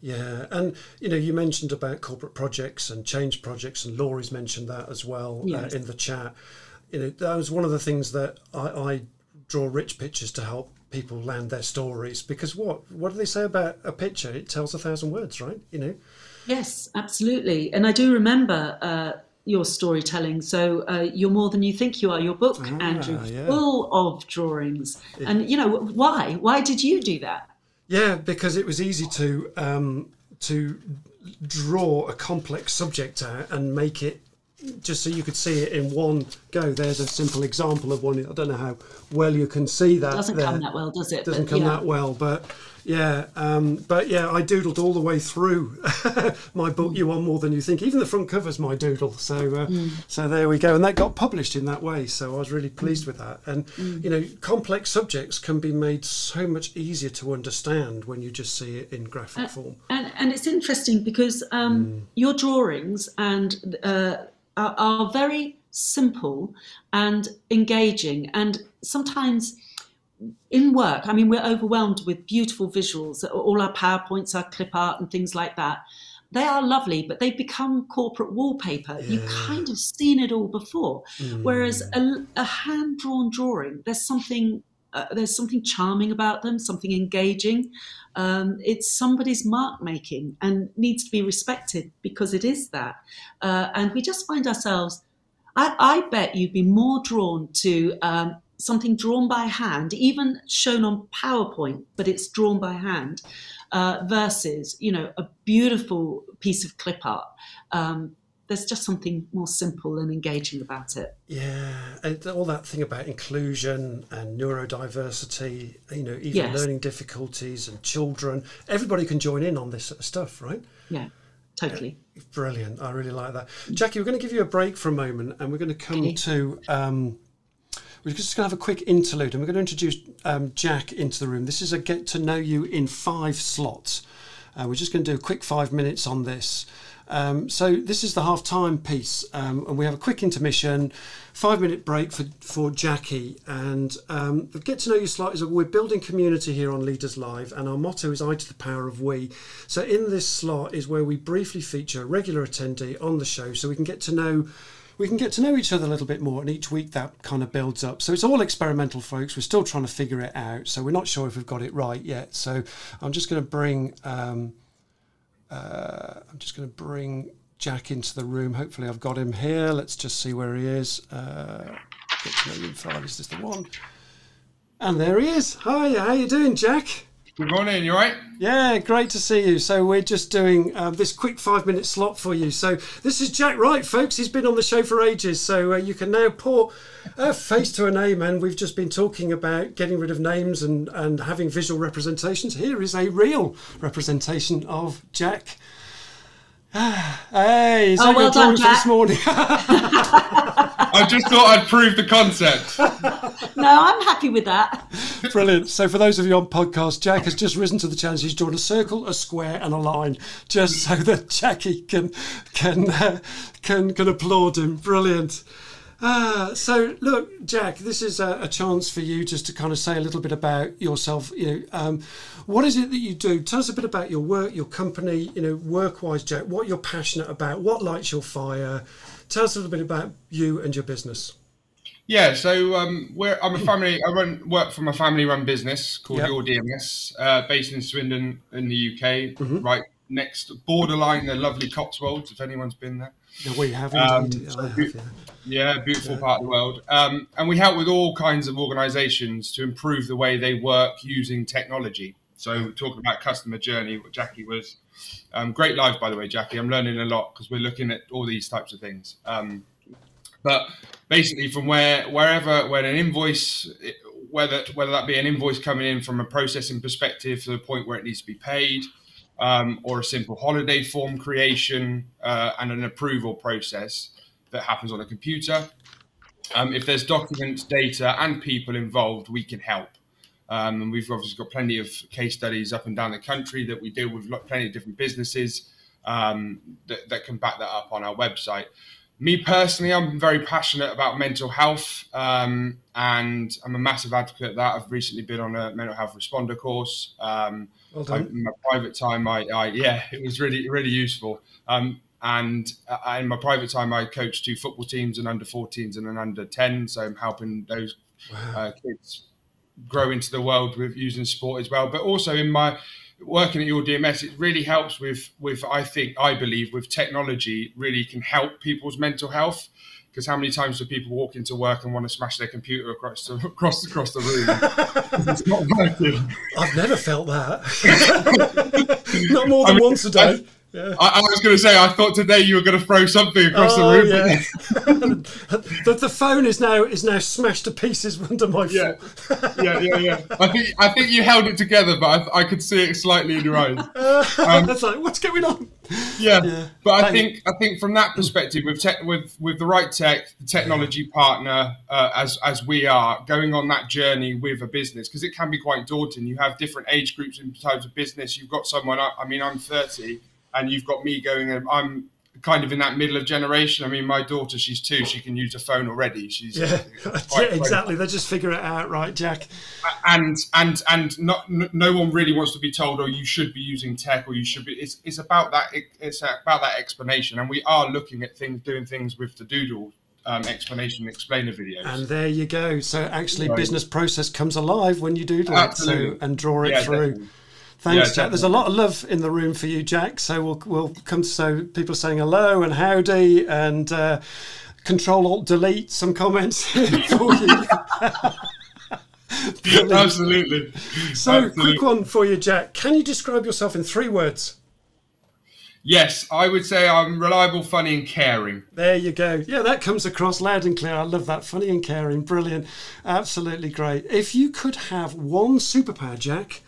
Yeah. And, you know, you mentioned about corporate projects and change projects, and Laurie's mentioned that as well in the chat. You know, that was one of the things that I draw rich pictures to help people land their stories, because what do they say about a picture? It tells 1,000 words, right? You know. Yes, absolutely. And I do remember your storytelling. So You're More Than You Think You Are, your book, Andrew, yeah, full of drawings. Yeah. And you know, why did you do that? Yeah, because it was easy to draw a complex subject out and make it just so you could see it in one go. There's a simple example of one. I don't know how well you can see that. It doesn't come that well, does it? It doesn't come that well, but yeah, I doodled all the way through my book, You Are More Than You Think. Even the front cover's my doodle. So so there we go. And that got published in that way. So I was really pleased with that. And, you know, complex subjects can be made so much easier to understand when you just see it in graphic form. And it's interesting because your drawings and are very simple and engaging, and sometimes in work, I mean, we're overwhelmed with beautiful visuals, all our PowerPoints, our clip art and things like that. They are lovely, but they become corporate wallpaper. Yeah. You've kind of seen it all before. Whereas a hand-drawn drawing, there's something charming about them, something engaging. It's somebody's mark making and needs to be respected because it is that. And we just find ourselves, I bet you'd be more drawn to something drawn by hand, even shown on PowerPoint, but it's drawn by hand, versus, you know, a beautiful piece of clip art. There's just something more simple and engaging about it. Yeah, and all that thing about inclusion and neurodiversity, you know, even learning difficulties and children, everybody can join in on this sort of stuff, right? Yeah, totally. Brilliant, I really like that. Jackie, we're going to give you a break for a moment, and we're going to come to... we're just going to have a quick interlude, and we're going to introduce Jack into the room. This is a get to know you in 5 slots. We're just going to do a quick 5 minutes on this. So this is the half-time piece, and we have a quick intermission, 5-minute break for Jackie. And the get to know you slot is we're building community here on Leaders Live, and our motto is I to the power of we. So in this slot is where we briefly feature a regular attendee on the show, so we can get to know each other a little bit more, and each week that kind of builds up. So it's all experimental, folks. We're still trying to figure it out, so we're not sure if we've got it right yet. So I'm just going to bring Jack into the room. Hopefully I've got him here. Let's just see where he is. Get to know you in 5. Is this the one? And there he is. Hi, how you doing, Jack? Good morning, you all right? Yeah, great to see you. So we're just doing this quick 5-minute slot for you. So this is Jack Wright, folks. He's been on the show for ages. So you can now put a face to a name. And we've just been talking about getting rid of names and having visual representations. Here is a real representation of Jack. Hey, he's on your drawings this morning. I just thought I'd prove the concept. No, I'm happy with that. Brilliant. So for those of you on podcast, Jack has just risen to the challenge. He's drawn a circle, a square and a line, just so that Jackie can applaud him. Brilliant. So look, Jack, this is a chance for you just to kind of say a little bit about yourself. You know, what is it that you do? Tell us a bit about your work, your company, you know, work-wise, Jack, what you're passionate about, what lights your fire. Tell us a little bit about you and your business. Yeah, so I work for my family-run business called Your DMS, based in Swindon in the UK, right next borderline the lovely Cotswolds, if anyone's been there. Yeah, we have indeed. Beautiful part of the world. And we help with all kinds of organisations to improve the way they work using technology. So talking about customer journey, what Jackie was, great live, by the way, Jackie. I'm learning a lot because we're looking at all these types of things. But basically from wherever an invoice, whether that be an invoice coming in from a processing perspective to the point where it needs to be paid, or a simple holiday form creation and an approval process that happens on a computer. If there's documents, data and people involved, we can help. And we've obviously got plenty of case studies up and down the country that we deal with, plenty of different businesses that can back that up on our website. Me personally, I'm very passionate about mental health, and I'm a massive advocate of that. I've recently been on a mental health responder course. Well done. In my private time, it was really, really useful. And in my private time, I coach 2 football teams, an under 14s and an under 10. So I'm helping those kids grow into the world with using sport as well. But also in my working at Your DMS, it really helps with I believe with technology, really can help people's mental health. Because how many times do people walk into work and want to smash their computer across the room? It's not working. I've never felt that. Not more than once a day. I was going to say, I thought today you were going to throw something across the room. Yeah. The phone is now smashed to pieces under my foot. Yeah. I think you held it together, but I could see it slightly in your eyes. That's like, what's going on? Yeah. But I think from that perspective, with the right tech, the technology partner, as we are going on that journey with a business, because it can be quite daunting. You have different age groups in types of business. You've got someone. I mean, I'm 30, and you've got me going. And I'm kind of in that middle of generation. I mean, my daughter, she's 2. She can use a phone already. She's exactly. They just figure it out, right, Jack? And no one really wants to be told, oh, you should be using tech, or you should be. It's about that. It's about that explanation. And we are looking at things, doing things with the Doodle explanation, explainer videos. And there you go. So actually, business process comes alive when you doodle it and draw it through. Definitely. Thanks, Jack. There's a lot of love in the room for you, Jack. So we'll come to people saying hello and howdy, and Control-Alt-Delete some comments for you. Absolutely. So quick one for you, Jack. Can you describe yourself in 3 words? Yes, I would say I'm reliable, funny and caring. There you go. Yeah, that comes across loud and clear. I love that. Funny and caring. Brilliant. Absolutely great. If you could have one superpower, Jack,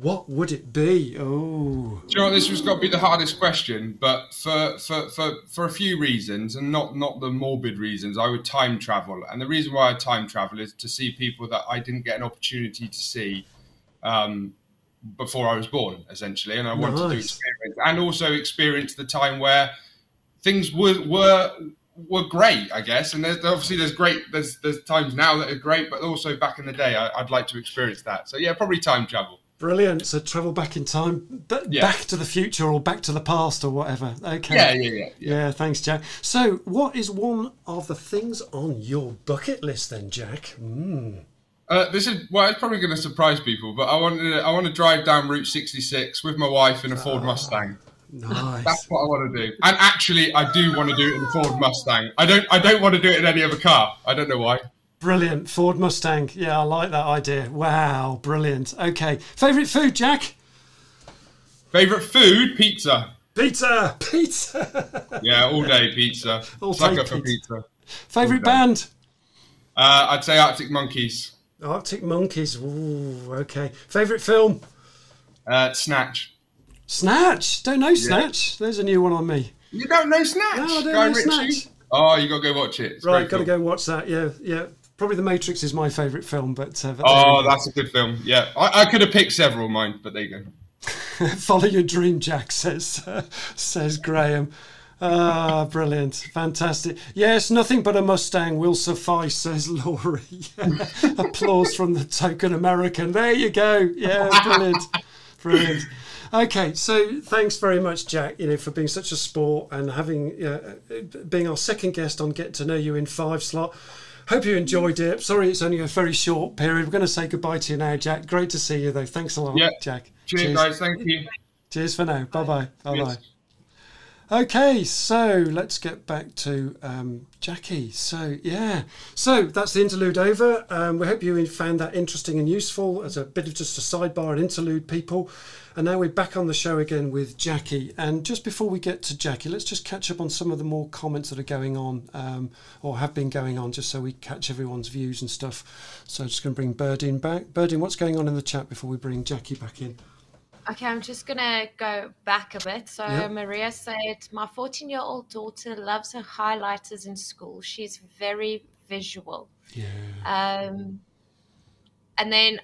what would it be? Oh, do you know what, this has got to be the hardest question, but for a few reasons, and not the morbid reasons, I would time travel. And the reason why I time travel is to see people that I didn't get an opportunity to see before I was born, essentially. And I wanted to experience, and also experience the time where things were great, I guess. And there's times now that are great, but also back in the day, I'd like to experience that. So yeah, probably time travel. Brilliant. So travel back in time, but back to the future or back to the past or whatever. Okay. Yeah, thanks, Jack. So what is one of the things on your bucket list then, Jack? This is, well, it's probably going to surprise people, but I want to drive down Route 66 with my wife in a Ford Mustang. Nice. That's what I want to do. And actually, I do want to do it in a Ford Mustang. I don't want to do it in any other car. I don't know why. Brilliant. Ford Mustang. Yeah, I like that idea. Wow, brilliant. Okay. Favourite food, Jack? Favourite food? Pizza. Pizza. Yeah, all day pizza. Sucker for pizza. Favourite band? I'd say Arctic Monkeys. Arctic Monkeys. Ooh, okay. Favourite film? Snatch. Snatch? Don't know Snatch. There's a new one on me. You don't know Snatch? No, I don't know Snatch. Oh, you got to go watch it. It's right, got to go and watch that. Yeah. Probably The Matrix is my favourite film, but that's a good film. Yeah, I could have picked several of mine, but there you go. Follow your dream, Jack, says Graham. Ah, brilliant, fantastic. Yes, nothing but a Mustang will suffice, says Laurie. Applause from the token American. There you go. Yeah, brilliant. Okay, so thanks very much, Jack, for being such a sport and being our second guest on Get to Know You in 5 slot. Hope you enjoyed it. Sorry, it's only a very short period. We're going to say goodbye to you now, Jack. Great to see you, though. Thanks a lot, Jack. Cheers, guys. Thank you. Cheers for now. Bye-bye. Bye-bye. Okay, so let's get back to Jackie. So that's the interlude over. We hope you found that interesting and useful as a bit of just a sidebar and interlude, people. And now we're back on the show again with Jackie. And just before we get to Jackie, let's just catch up on some of the more comments that are going on or have been going on, just so we catch everyone's views and stuff. So I'm just going to bring Birdine back. Birdine, what's going on in the chat before we bring Jackie back in? Okay, I'm just going to go back a bit. So Maria said, my 14-year-old daughter loves her highlighters in school. She's very visual. Yeah. And then,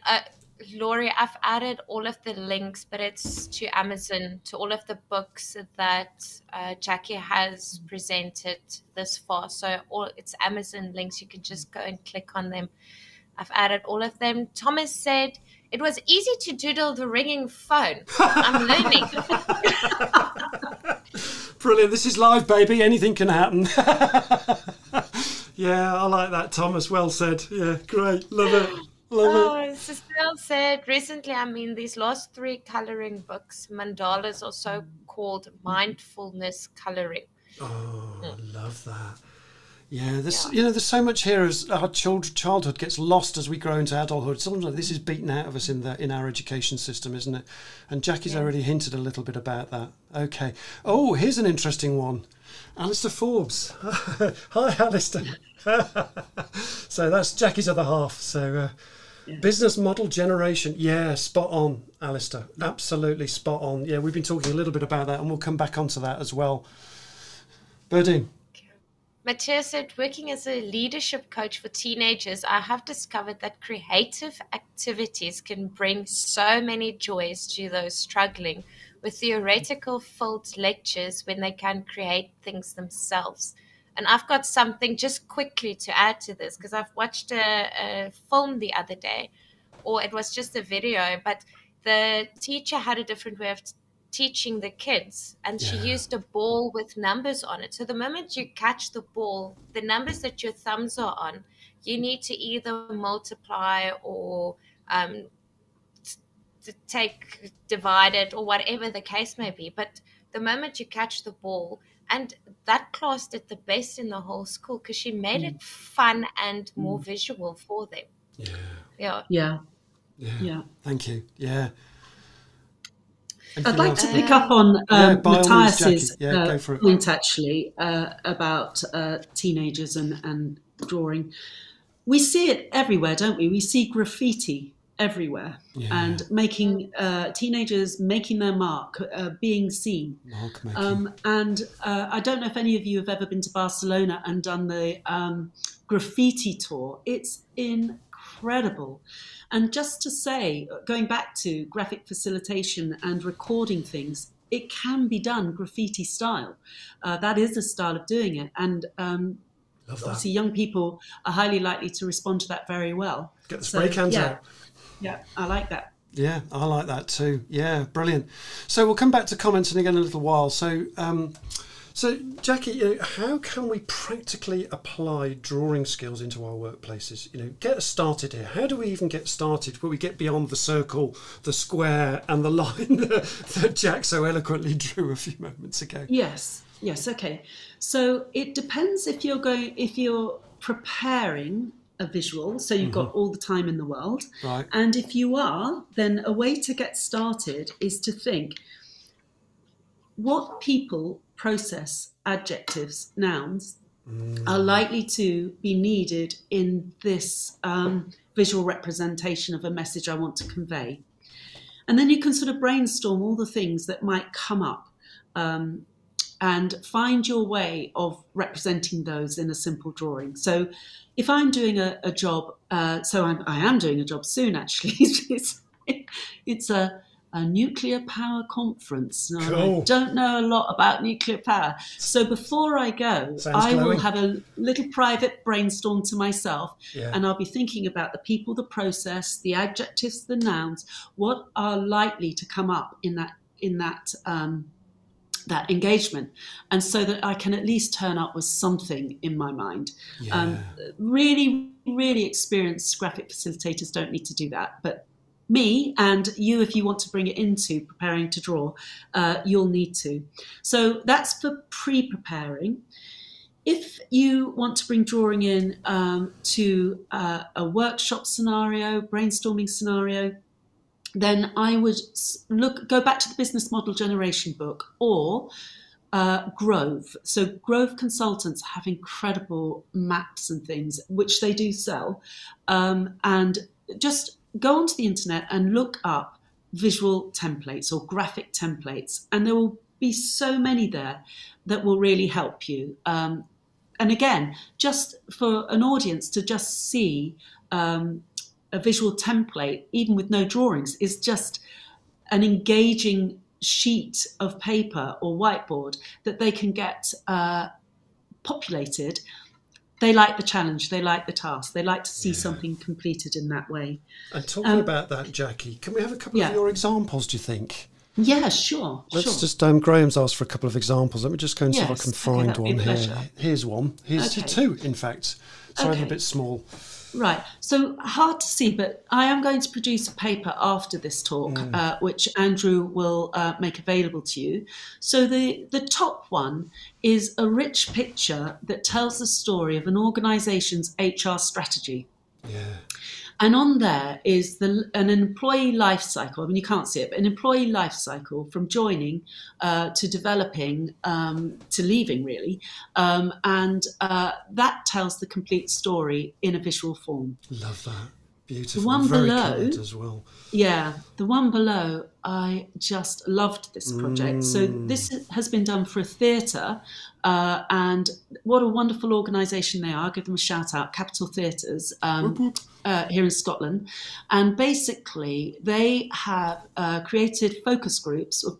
Laurie, I've added all of the links, but it's to Amazon, to all of the books that Jackie has presented this far. So it's Amazon links. You can just go and click on them. I've added all of them. Thomas said, it was easy to doodle the ringing phone. I'm learning. Brilliant. This is live, baby. Anything can happen. Yeah, I like that, Thomas. Well said. Yeah, great. Love it. Love it. It's just well said. Recently, I mean, these last three coloring books, mandalas, are so called mindfulness coloring. Oh, I love that. Yeah, you know, there's so much here as our childhood gets lost as we grow into adulthood. Sometimes this is beaten out of us in our education system, isn't it? And Jackie's already hinted a little bit about that. Okay. Oh, here's an interesting one. Alistair Forbes. Hi, Alistair. So that's Jackie's other half. So Business Model Generation. Yeah, spot on, Alistair. Absolutely spot on. Yeah, we've been talking a little bit about that, and we'll come back onto that as well. Birdine. Matthias said, working as a leadership coach for teenagers, I have discovered that creative activities can bring so many joys to those struggling with theoretical filled lectures when they can create things themselves. And I've got something just quickly to add to this, because I've watched a film the other day, or it was just a video, but the teacher had a different way of teaching the kids, and she used a ball with numbers on it. So the moment you catch the ball, the numbers that your thumbs are on, you need to either multiply or divide it, or whatever the case may be. But the moment you catch the ball, and that class did the best in the whole school, because she made it fun and more visual for them. Yeah. Thank you. Yeah. I'd like to pick up on Matthias's point, actually, about teenagers and drawing. We see it everywhere, don't we? We see graffiti everywhere, and making teenagers making their mark, being seen. I don't know if any of you have ever been to Barcelona and done the graffiti tour. It's incredible. And just to say, going back to graphic facilitation and recording things, it can be done graffiti style. That is the style of doing it. And obviously young people are highly likely to respond to that very well. Get the spray cans out. Yeah, I like that. Yeah, I like that too. Yeah, brilliant. So we'll come back to comments again in a little while. So, so Jackie, you know, how can we practically apply drawing skills into our workplaces? You know, get us started here. How do we even get started? Will we get beyond the circle, the square, and the line that Jack so eloquently drew a few moments ago? Yes. Yes. Okay. So it depends if you're preparing a visual, so you've got all the time in the world. Right. And if you are, then a way to get started is to think, what people, process, adjectives, nouns are likely to be needed in this visual representation of a message I want to convey. And then you can sort of brainstorm all the things that might come up and find your way of representing those in a simple drawing. So if I'm doing a job, I am doing a job soon, actually. It's a nuclear power conference. Now, cool. I don't know a lot about nuclear power. So before I go, I will have a little private brainstorm to myself, and I'll be thinking about the people, the process, the adjectives, the nouns, what are likely to come up in that engagement, and so that I can at least turn up with something in my mind. Really, really experienced graphic facilitators don't need to do that, but me and you, if you want to bring it into preparing to draw, you'll need to. So that's for pre-preparing. If you want to bring drawing in to a workshop scenario, brainstorming scenario, then I would go back to the Business Model Generation book or Grove. So Grove consultants have incredible maps and things, which they do sell. And just go onto the internet and look up visual templates or graphic templates, and there will be so many there that will really help you. And again, just for an audience to just see a visual template, even with no drawings, is just an engaging sheet of paper or whiteboard that they can get populated. They like the challenge, they like the task, they like to see something completed in that way. And talking about that, Jackie, can we have a couple of your examples, do you think? Yeah, sure. Let's just, Graham's asked for a couple of examples. Let me just go and see if I can find one here. Here's one. Here's two, in fact. Sorry, a bit small. Right. So hard to see, but I am going to produce a paper after this talk, which Andrew will make available to you. So the top one is a rich picture that tells the story of an organisation's HR strategy. Yeah. And on there is an employee life cycle. I mean, you can't see it, but an employee life cycle from joining to developing to leaving, really. And that tells the complete story in a visual form. Love that. Beautiful. The one below, as well. Yeah, the one below, I just loved this project. So this has been done for a theatre, and what a wonderful organisation they are. I'll give them a shout out, Capital Theatres here in Scotland. And basically they have created focus groups of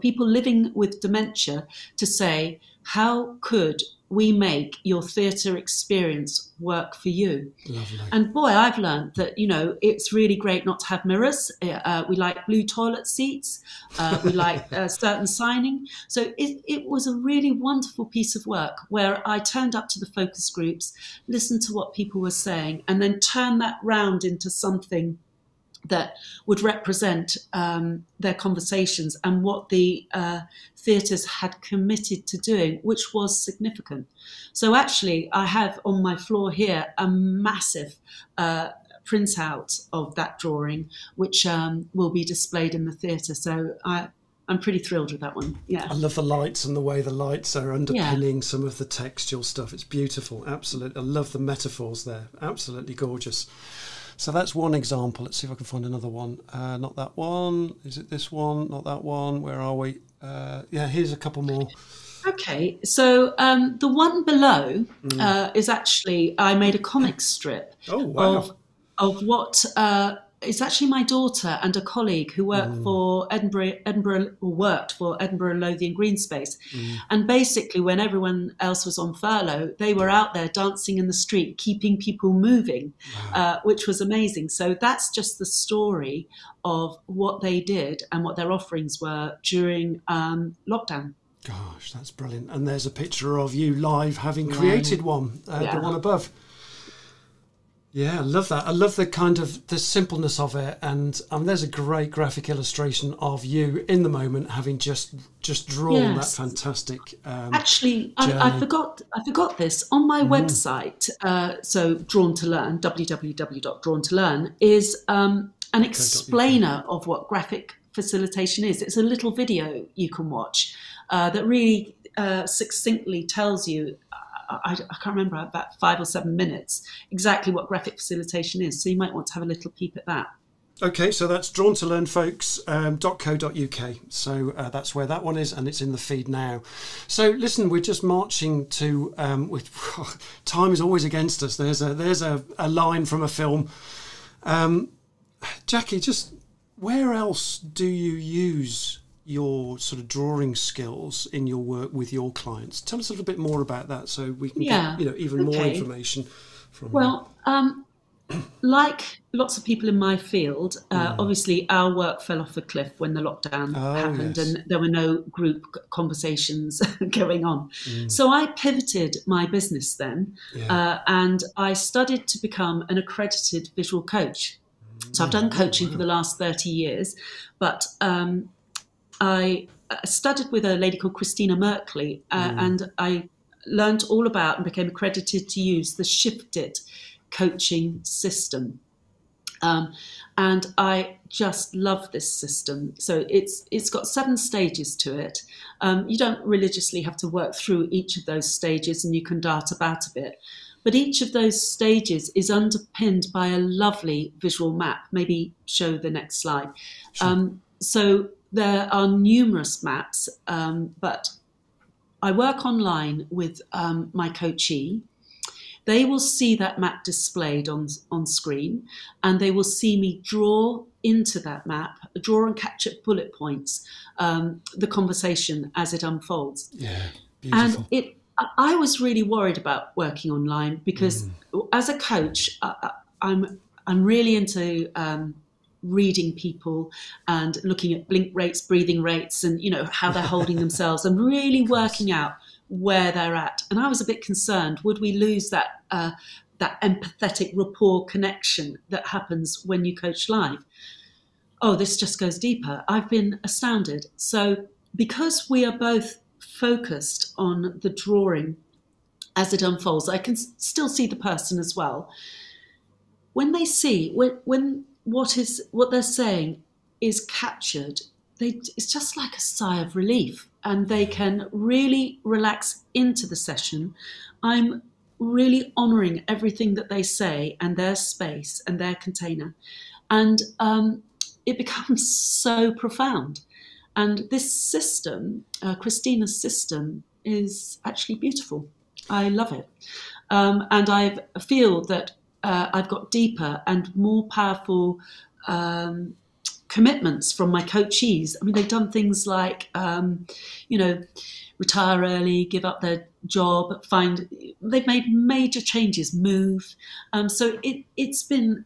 people living with dementia to say, how could we make your theatre experience work for you? Lovely. And boy, I've learned that, you know, it's really great not to have mirrors. We like blue toilet seats. We like certain signing. So it was a really wonderful piece of work where I turned up to the focus groups, listened to what people were saying, and then turned that round into something that would represent their conversations and what the theatres had committed to doing, which was significant. So actually, I have on my floor here a massive printout of that drawing, which will be displayed in the theatre. So I'm pretty thrilled with that one. Yeah, I love the lights and the way the lights are underpinning some of the textual stuff. It's beautiful. Absolutely. I love the metaphors there. Absolutely gorgeous. So that's one example. Let's see if I can find another one. Not that one. Is it this one? Not that one. Where are we? Yeah, here's a couple more. Okay. So the one below is actually, I made a comic strip of what it's actually my daughter and a colleague who worked for Edinburgh Lothian Green Space. And basically when everyone else was on furlough, they were out there dancing in the street, keeping people moving, which was amazing. So that's just the story of what they did and what their offerings were during lockdown. Gosh, that's brilliant. And there's a picture of you live having created one, the one above. Yeah, I love that. I love the kind of the simpleness of it, and there's a great graphic illustration of you in the moment, having just drawn that fantastic. Actually, I forgot this on my website. So, Drawn to Learn, www.drawntolearn, is an explainer of what graphic facilitation is. It's a little video you can watch that really succinctly tells you. I can't remember, about 5 or 7 minutes, exactly what graphic facilitation is. So you might want to have a little peep at that. Okay, so that's Drawn to Learn, folks, .co.uk. So that's where that one is, and it's in the feed now. So listen, we're just marching to, time is always against us. There's a line from a film. Jackie, just where else do you use your sort of drawing skills in your work with your clients? Tell us a little bit more about that so we can get even more information from you. Like lots of people in my field, obviously our work fell off a cliff when the lockdown happened and there were no group conversations going on. So I pivoted my business then and I studied to become an accredited visual coach. So I've done coaching for the last 30 years, but I studied with a lady called Christina Merkley and I learned all about and became accredited to use the Shift It coaching system. And I just love this system. So it's got 7 stages to it. You don't religiously have to work through each of those stages and you can dart about a bit. But each of those stages is underpinned by a lovely visual map. Maybe show the next slide. Sure. So there are numerous maps, but I work online with my coachee. They will see that map displayed on screen, and they will see me draw into that map, draw and catch at bullet points, the conversation as it unfolds. Yeah, beautiful. And I was really worried about working online because as a coach, I'm really into reading people and looking at blink rates, breathing rates, and you know how they're holding themselves and really working out where they're at. And I was a bit concerned, would we lose that that empathetic rapport connection that happens when you coach live. Oh, this just goes deeper. I've been astounded. So because we are both focused on the drawing as it unfolds, I can still see the person as well. When they see, what they're saying is captured, it's just like a sigh of relief, and they can really relax into the session. I'm really honouring everything that they say and their space and their container. And it becomes so profound. And this system, Christina's system, is actually beautiful. I love it. And I feel that I've got deeper and more powerful commitments from my coachees. I mean, they've done things like, you know, retire early, give up their job, find, they've made major changes, move. So it's been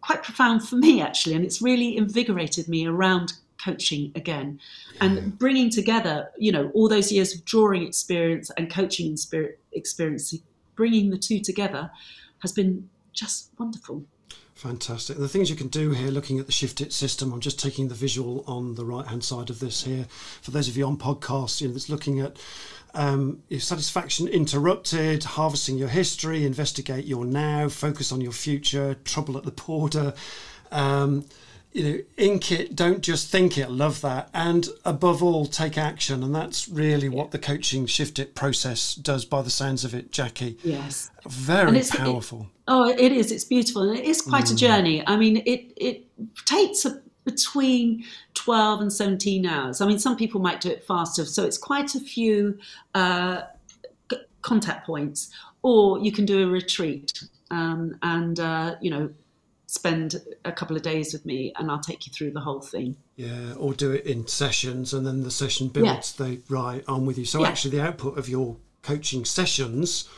quite profound for me, actually, and it's really invigorated me around coaching again, and bringing together, you know, all those years of drawing experience and coaching experience, bringing the two together has been just wonderful. Fantastic. The things you can do here, looking at the Shift It system, I'm just taking the visual on the right-hand side of this here. For those of you on podcasts, you know, it's looking at your satisfaction interrupted, harvesting your history, investigate your now, focus on your future, trouble at the border, you know, ink it, don't just think it, love that. And above all, take action. And that's really what the coaching Shift It process does by the sounds of it, Jackie. Yes. Very powerful. Oh, it is. It's beautiful. And it is quite a journey. I mean, it takes between 12 and 17 hours. I mean, some people might do it faster. So it's quite a few contact points, or you can do a retreat and you know, spend a couple of days with me and I'll take you through the whole thing. Yeah, or do it in sessions, and then the session builds. Yeah. Right, I'm with you. So yeah, actually the output of your coaching sessions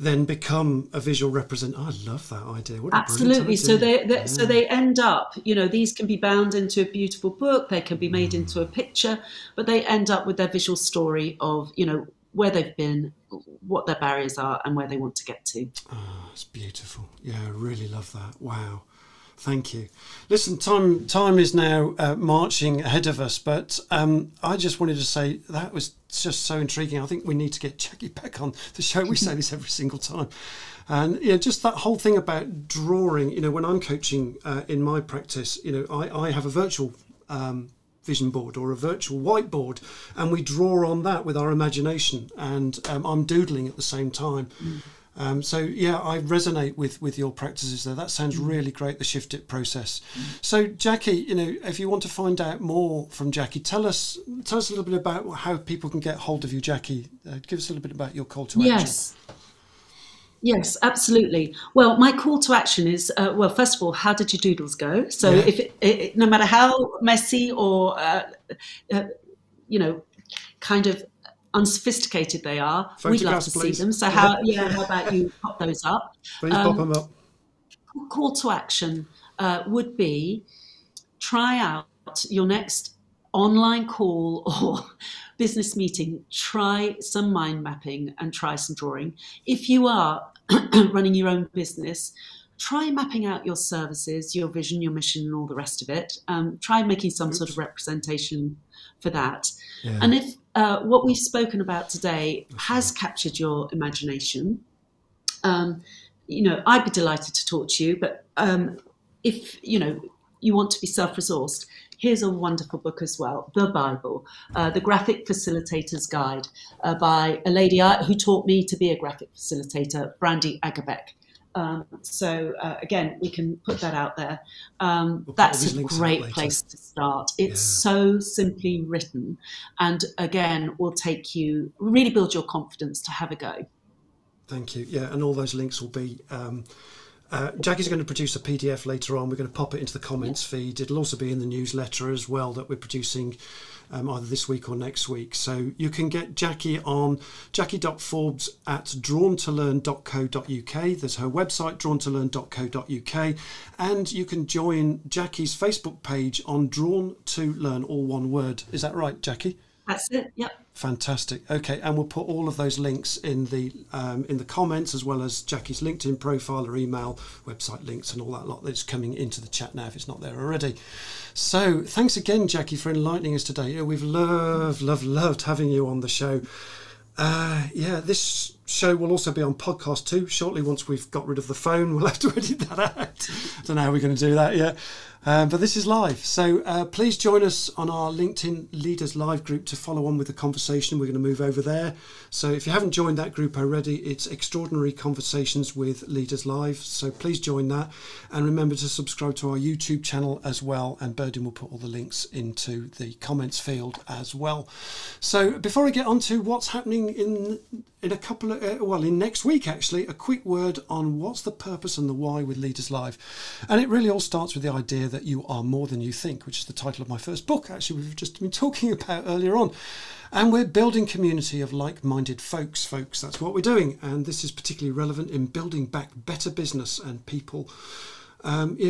then become a visual represent. I love that idea. What absolutely. So they so they end up, you know, these can be bound into a beautiful book, they can be made into a picture, but they end up with their visual story of, you know, where they've been, what their barriers are, and where they want to get to. Oh, it's beautiful. Yeah, I really love that. Wow. Thank you. Listen, time is now marching ahead of us, but I just wanted to say that was just so intriguing. I think we need to get Jackie back on the show. We say this every single time. And yeah, just that whole thing about drawing, you know, when I'm coaching in my practice, you know, I have a virtual vision board or a virtual whiteboard, and we draw on that with our imagination, and I'm doodling at the same time. So yeah, I resonate with your practices there. That sounds really great, the Shift It process. So Jackie, you know, if you want to find out more from Jackie, tell us a little bit about how people can get hold of you, Jackie. Give us a little bit about your call to action. Yes, absolutely. Well, my call to action is, well, first of all, how did your doodles go? So yeah, if it, no matter how messy or, you know, kind of unsophisticated they are, we'd love to see them. So how about you pop those up? Please pop them up. Call to action would be try out your next online call or business meeting. Try some mind mapping and try some drawing. If you are running your own business, try mapping out your services, your vision, your mission, and all the rest of it. Try making some sort of representation for that. Yeah. And if what we've spoken about today has captured your imagination, you know, I'd be delighted to talk to you. But if you know you want to be self-resourced, here's a wonderful book as well, the Bible, The Graphic Facilitator's Guide, by a lady who taught me to be a graphic facilitator, Brandy Agerbeck. So again, we can put that out there. That's a great place to start. It's so simply written, and again, will take you, really build your confidence to have a go. Thank you. Yeah, and all those links will be... Jackie's going to produce a PDF later on. We're going to pop it into the comments feed. It'll also be in the newsletter as well that we're producing either this week or next week. So you can get Jackie on jackie.forbes@drawntolearn.co.uk. There's her website, drawntolearn.co.uk. And you can join Jackie's Facebook page on Drawn to Learn, all one word. Is that right, Jackie? That's it. Yep. Fantastic. Okay, and we'll put all of those links in the comments, as well as Jackie's LinkedIn profile, her email, website links, and all that lot that's coming into the chat now if it's not there already. So thanks again, Jackie, for enlightening us today. We've loved having you on the show. Yeah, this show will also be on podcast too shortly. Once we've got rid of the phone, we'll have to edit that out. I don't know how we're going to do that yet. But this is live, so please join us on our LinkedIn Leaders Live group to follow on with the conversation. We're going to move over there. So if you haven't joined that group already, it's Extraordinary Conversations with Leaders Live. So please join that, and remember to subscribe to our YouTube channel as well. And Burden will put all the links into the comments field as well. So before I get on to what's happening in a couple of well, in next week actually, a quick word on what's the purpose and the why with Leaders Live, and it really all starts with the idea that you are more than you think, which is the title of my first book, actually, we've just been talking about earlier on. And we're building community of like-minded folks. That's what we're doing. And this is particularly relevant in building back better business and people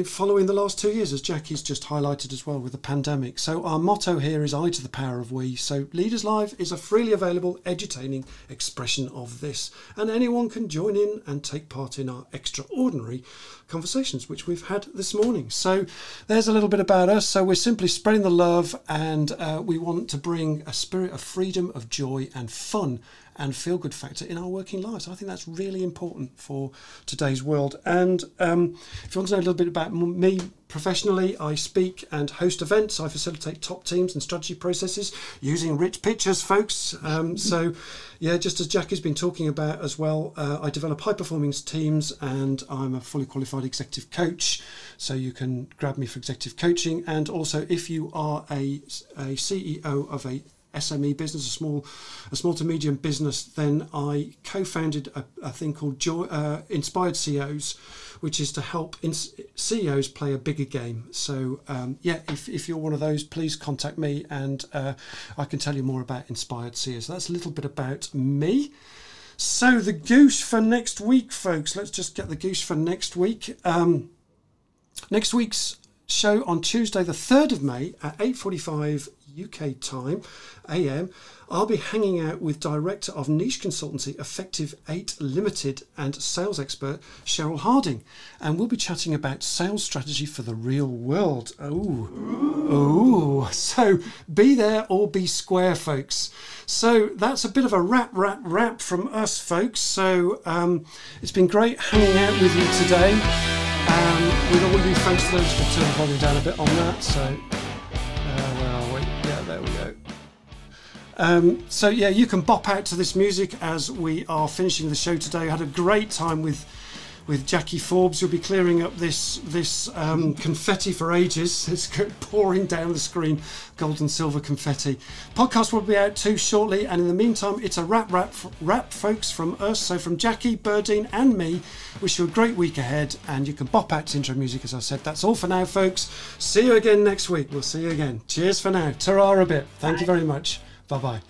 following the last 2 years, as Jackie's just highlighted as well, with the pandemic. So our motto here is I to the power of we. So Leaders Live is a freely available, edutaining expression of this. And anyone can join in and take part in our extraordinary conversations, which we've had this morning. So there's a little bit about us. So we're simply spreading the love, and we want to bring a spirit of freedom, of joy and fun and feel-good factor in our working lives. I think that's really important for today's world. And if you want to know a little bit about me professionally, I speak and host events. I facilitate top teams and strategy processes using rich pictures, folks. So, yeah, just as Jackie's been talking about as well, I develop high-performing teams, and I'm a fully qualified executive coach. So you can grab me for executive coaching. And also, if you are a CEO of a SME business, a small to medium business, then I co-founded a thing called Joy Inspired CEOs, which is to help CEOs play a bigger game. So yeah, if you're one of those, please contact me, and I can tell you more about Inspired CEOs. So that's a little bit about me. So the goose for next week, folks. Let's just get the goose for next week. Next week's show on Tuesday, the 3rd of May at 8:45 UK time AM, I'll be hanging out with director of niche consultancy Effective 8 Limited and sales expert Cheryl Harding, and we'll be chatting about sales strategy for the real world. Oh, so be there or be square, folks. So that's a bit of a wrap from us, folks. So it's been great hanging out with you today. With all you folks, I'm just going to turn the volume down a bit on that. So. So yeah, you can bop out to this music as we are finishing the show today. I had a great time with Jackie Forbes. You'll be clearing up this confetti for ages. It's pouring down the screen, gold and silver confetti. Podcast will be out too shortly, and in the meantime, it's a wrap, folks, from us. So from Jackie, Burdine and me, wish you a great week ahead, and you can bop out to intro music, as I said. That's all for now, folks. See you again next week. We'll see you again. Cheers for now. Ta-ra a bit. Thank you very much. Bye-bye.